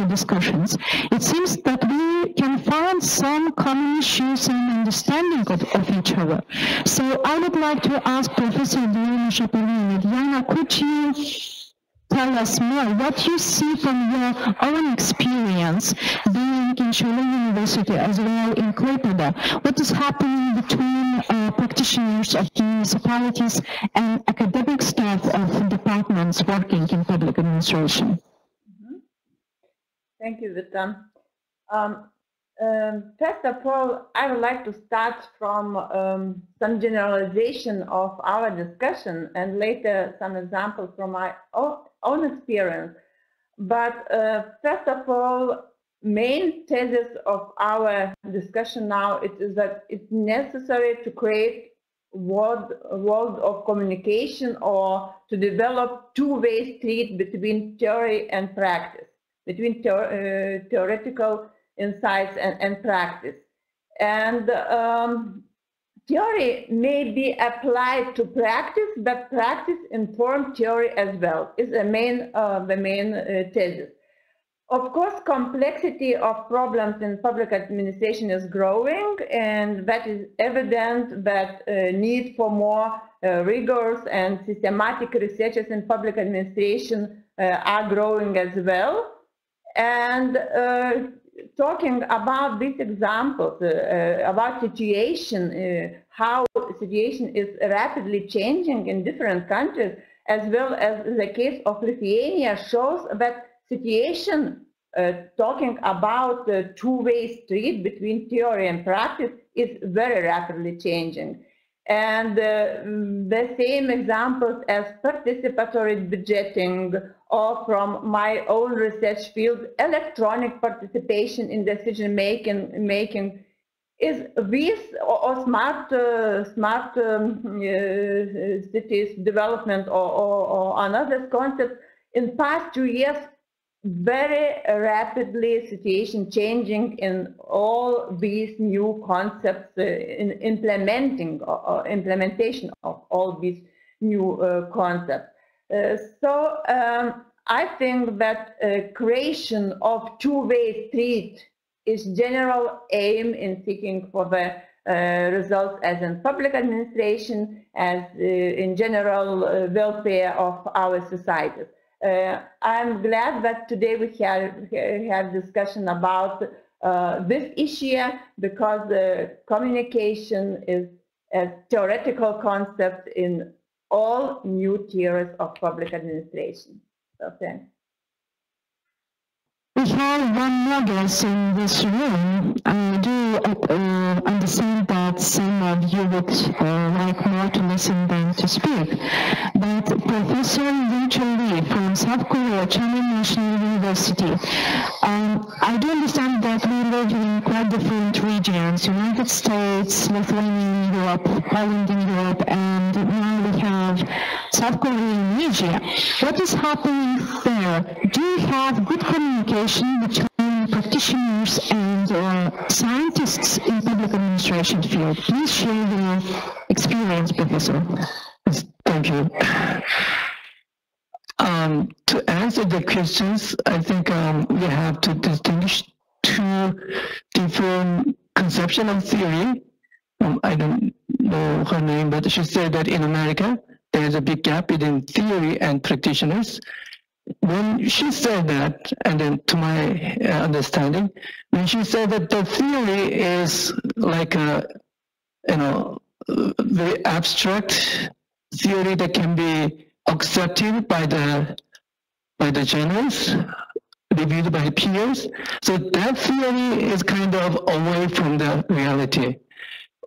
discussions, it seems that we can find some common issues and understanding of each other. So I would like to ask Professor Diana Šaparnienė, Diana, could you tell us more what you see from your own experience being in Šiauliai University as well in Klaipėda? What is happening between practitioners of municipalities and academic staff of departments working in public administration? Thank you, Vitam. First of all, I would like to start from some generalization of our discussion and later some examples from my own experience. But first of all, main thesis of our discussion now is that it's necessary to create world of communication, or to develop two-way street between theory and practice, between theoretical insights and practice. And theory may be applied to practice, but practice informs theory as well, is the main thesis. Of course, complexity of problems in public administration is growing, and that is evident that need for more rigorous and systematic researches in public administration are growing as well. And talking about these examples, about situation, how situation is rapidly changing in different countries, as well as the case of Lithuania shows that situation, talking about the two-way street between theory and practice, is very rapidly changing. and the same examples as participatory budgeting or from my own research field, electronic participation in decision making is with or smart cities development or another concept. In past 2 years, very rapidly situation changing in all these new concepts, in implementing or implementation of all these new concepts. I think that creation of two-way street is general aim in seeking for the results as in public administration, as in general welfare of our societies. I'm glad that today we have discussion about this issue, because communication is a theoretical concept in all new theories of public administration. Okay. We have one more guest in this room. I do understand that some of you would like more to listen than to speak. But Professor Richard Lee from South Korea, China National University. I do understand that we live in quite different regions, United States, Lithuania, Europe, Poland in Europe, and now we have South Korea and Asia. What is happening there? Do you have good communication between practitioners and scientists in public administration field? Please share your experience, Professor. Thank you. To answer the questions, I think we have to distinguish two different conceptions of theory. I don't know her name, but she said that in America, there is a big gap between theory and practitioners. When she said that, and then to my understanding, when she said that the theory is like a, very abstract theory that can be accepted by the journals, reviewed by peers, so that theory is kind of away from the reality.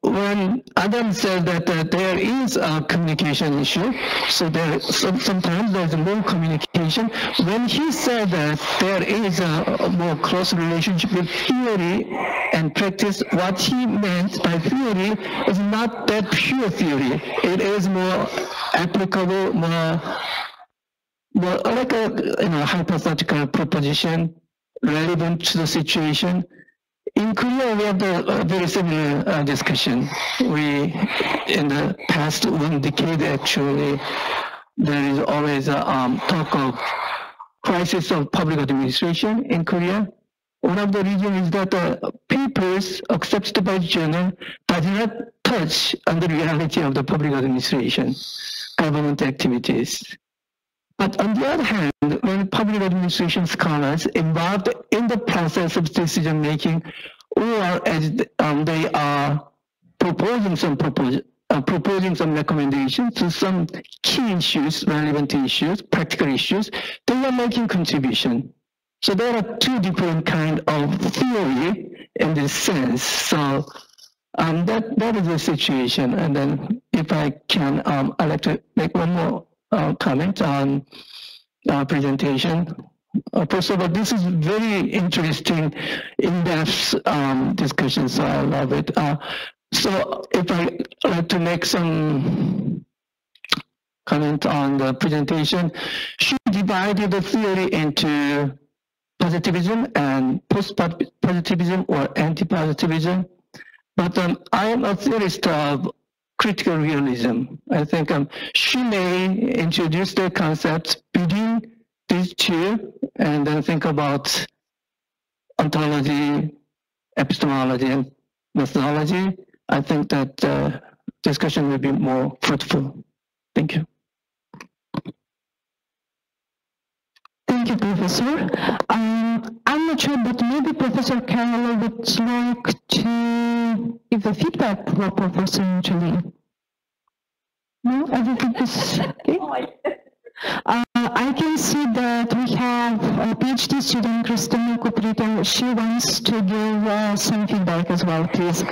When Adam said that there is a communication issue, so there sometimes there's more communication. When he said that there is a more close relationship with theory and practice, what he meant by theory is not that pure theory. It is more applicable, more like a hypothetical proposition relevant to the situation. In Korea, we have a very similar discussion. We, in the past 1 decade, actually, there is always a talk of crisis of public administration in Korea. One of the reasons is that papers accepted by journal does not touch on the reality of the public administration, government activities. But on the other hand, when public administration scholars involved in the process of decision making, or as they are proposing some recommendations to some key issues, relevant issues, practical issues, they are making contribution. So there are two different kind of theory in this sense. So that is the situation. And then, if I can, I'd like to make one more comment on presentation. First of all, this is very interesting, in-depth discussion, so I love it. So if I like to make some comment on the presentation, she divided the theory into positivism and post-positivism or anti-positivism. But I am a theorist of critical realism. I think she may introduce the concept between these two and then think about ontology, epistemology, and methodology. I think that the discussion will be more fruitful. Thank you. Thank you, Professor. I'm not sure, but maybe Professor Carol would like to give a feedback for Professor Angelini. No, I don't think this is okay. I can see that we have a PhD student, Kristina Kuprytė. She wants to give some feedback as well, please.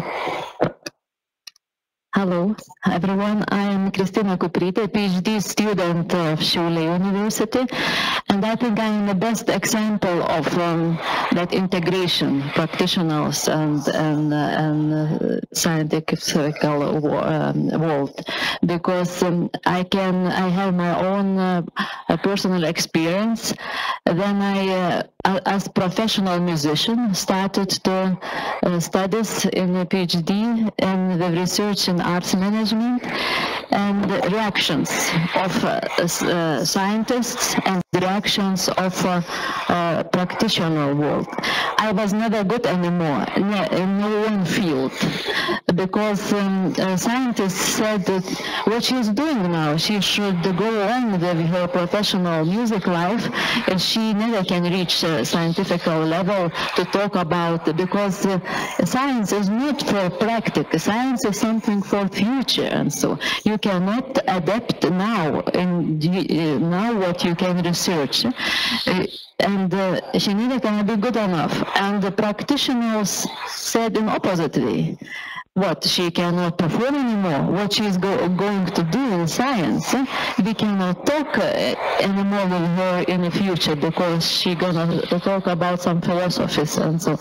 Hello, everyone. I am Kristina Kuprytė, PhD student of Šiauliai University, and I think I am the best example of that integration, practitioners and scientific circle world, because I have my own personal experience. Then I, as professional musician, started to studies in a PhD in the research in arts management and reactions of scientists and reactions of practitioner world. I was never good anymore in no one field, because scientists said that what she's doing now, she should go on with her professional music life, and she never can reach scientific level to talk about, because science is not for practice, science is something for future, and so you cannot adapt now and now what you can research, and she neither can be good enough. And the practitioners said in opposite way, what she cannot perform anymore, what she is going to do in science, we cannot talk anymore with her in the future, because she gonna talk about some philosophies and so.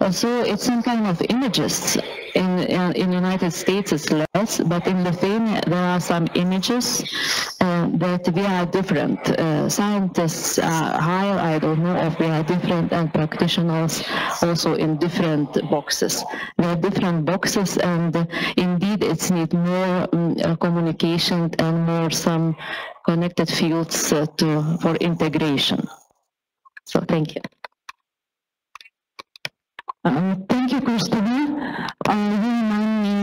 And so it's some kind of images. In United States it's less, but in Lithuania there are some images that we are different. Scientists are higher, I don't know if we are different, and practitioners also in different boxes. We are different boxes, and indeed it's need more communication and more some connected fields for integration. So thank you. Thank you, Kristina. You remind me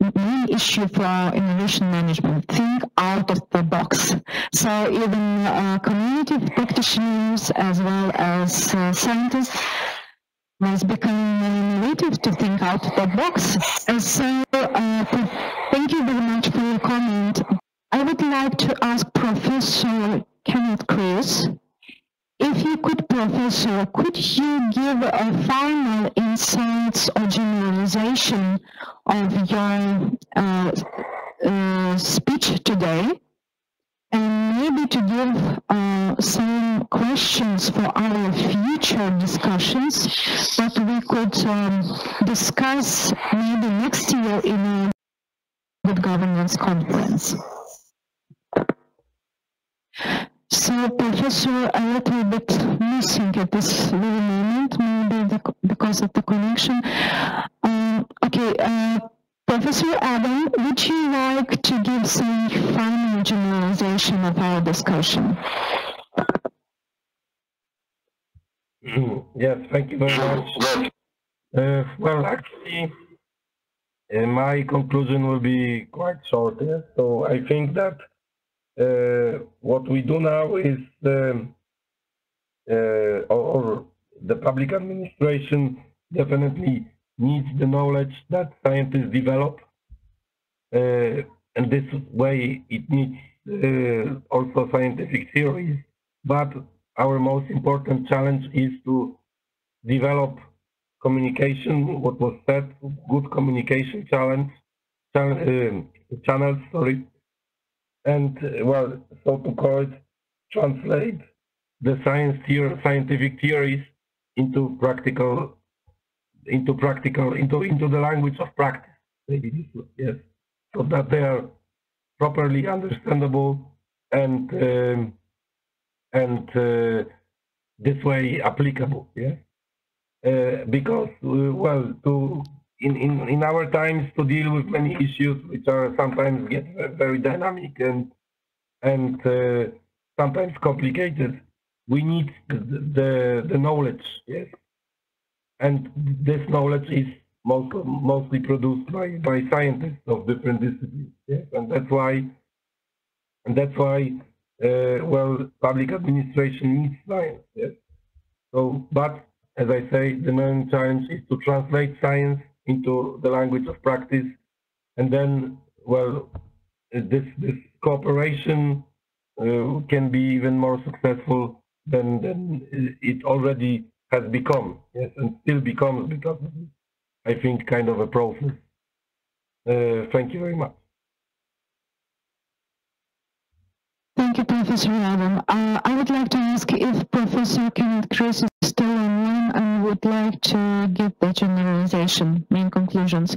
the main issue for innovation management: think out of the box. So even community practitioners as well as scientists must become innovative to think out of the box. And so, thank you very much for your comment. I would like to ask Professor Kenneth Kriz. If you could, Professor, could you give a final insights or generalization of your speech today, and maybe to give some questions for our future discussions that we could discuss maybe next year in a good governance conference. So, Professor, a little bit missing at this very moment, maybe because of the connection. Okay, Professor Adam, would you like to give some final generalization of our discussion? Yes, thank you very much. Well, actually, my conclusion will be quite short, yeah? So I think that what we do now is or the public administration definitely needs the knowledge that scientists develop, and this way it needs also scientific theories, but our most important challenge is to develop communication, what was said, good communication channels, and well, so to call it, translate the scientific theories into the language of practice, maybe this one, yes, so that they are properly understandable and this way applicable, yeah, because well, to in our times to deal with many issues which are sometimes get very dynamic and sometimes complicated, we need the knowledge, yes, and this knowledge is mostly produced by scientists of different disciplines, yes, and that's why well, public administration needs science, yes. So, but as I say, the main challenge is to translate science into the language of practice, and then, well, this cooperation can be even more successful than it already has become, yes, and still becomes, because I think, kind of a process. Thank you very much. Thank you, Professor Adam. I would like to ask if Professor Kenneth Kriz is still online and would like to give the generalization, main conclusions.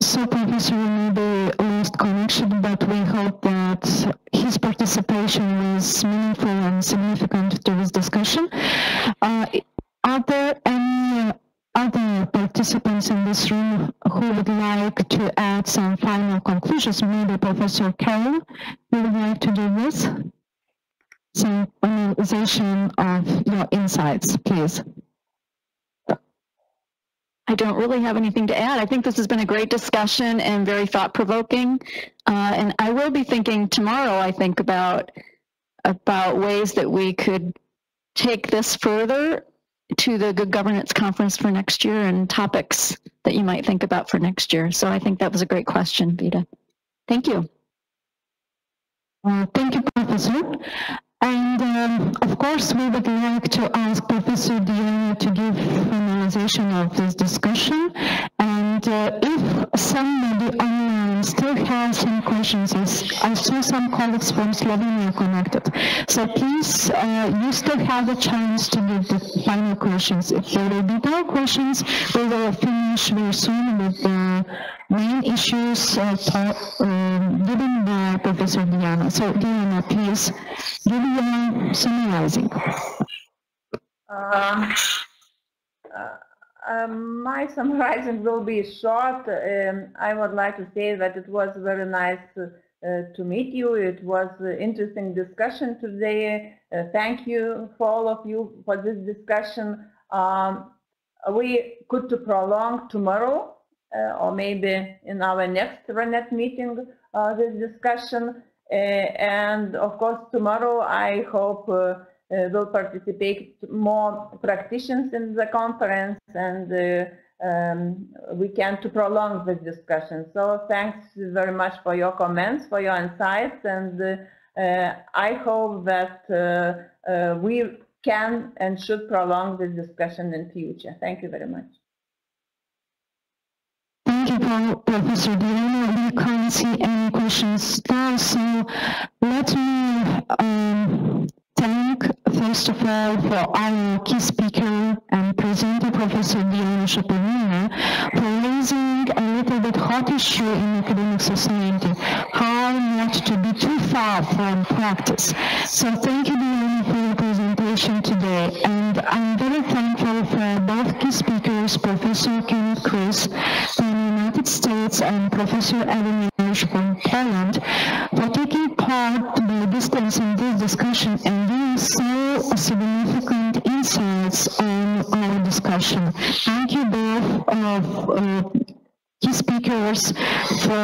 So, Professor, maybe lost connection, but we hope that his participation was meaningful and significant to this discussion. Are there any other participants in this room who would like to add some final conclusions? Maybe Professor Carol, you would like to do this? Some analyzation of your insights, please. I don't really have anything to add. I think this has been a great discussion and very thought-provoking. And I will be thinking tomorrow, I think, about ways that we could take this further to the Good Governance Conference for next year and topics that you might think about for next year. So I think that was a great question, Vida. Thank you. Thank you, Professor. And of course, we would like to ask Professor Diana to give finalization of this discussion. And if somebody online still has some questions, I saw some colleagues from Slovenia connected. So please, you still have the chance to give the final questions. If there will be no questions, we will finish very soon with the main issues given by Professor Diana. So Diana, please, give me summarizing. My summarizing will be short. I would like to say that it was very nice to meet you. It was an interesting discussion today. Thank you for all of you for this discussion. We could prolong tomorrow. Or maybe in our next RENET meeting, this discussion. And of course, tomorrow I hope will participate more practitioners in the conference, and we can to prolong this discussion. So thanks very much for your comments, for your insights, and I hope that we can and should prolong this discussion in future. Thank you very much. Professor Diana, we can't see any questions now, so let me thank, first of all, for our key speaker and presenter, Professor Diana Šaparnienė, for raising a little bit hot issue in academic society, how not to be too far from practice. So thank you, Diana, for your presentation today, and I'm very thankful for both key speakers, Professor Kenneth Kriz, States and Professor Adam Jarosz from Poland for taking part by distance in this discussion and giving so significant insights on our discussion. Thank you both of key speakers for,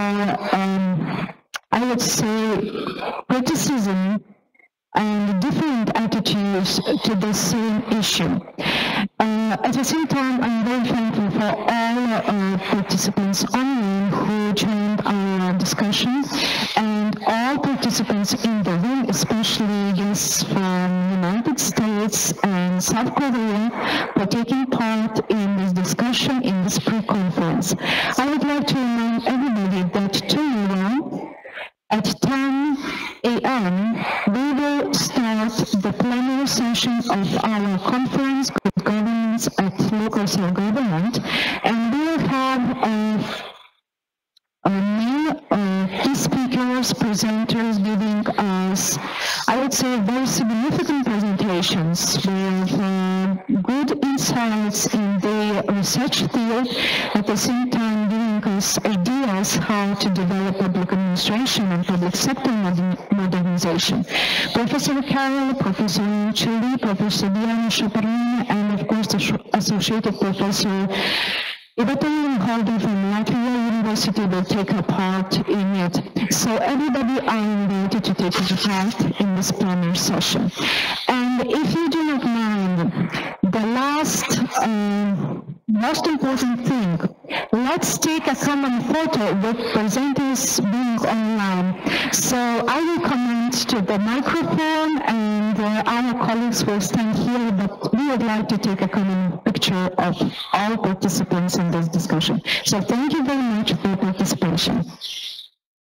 I would say, criticism and different attitudes to the same issue. At the same time, I'm very thankful for all participants online who joined our discussion, and all participants in the room, especially guests from United States and South Korea, for taking part in this discussion, in this pre-conference. I would like to remind everybody that tomorrow at 10 AM, we will start the plenary session of our conference, Good Governance at Local Self-Government, and we will have key speakers, presenters giving us, I would say, very significant presentations with good insights in the research field, at the same time giving us ideas how to develop public administration and public sector modernization. Professor Carol, Professor Chuli, Professor Diana Šaparnienė, and of course the Associated Professor Ivetlian Holden from Latvia University will take a part in it. So everybody are invited to take a part in this plenary session. And if you do not mind, the last, most important thing, let's take a common photo with presenters being online. So I will comment to the microphone, and our colleagues will stand here, but we would like to take a common picture of all participants in this discussion. So thank you very much for your participation.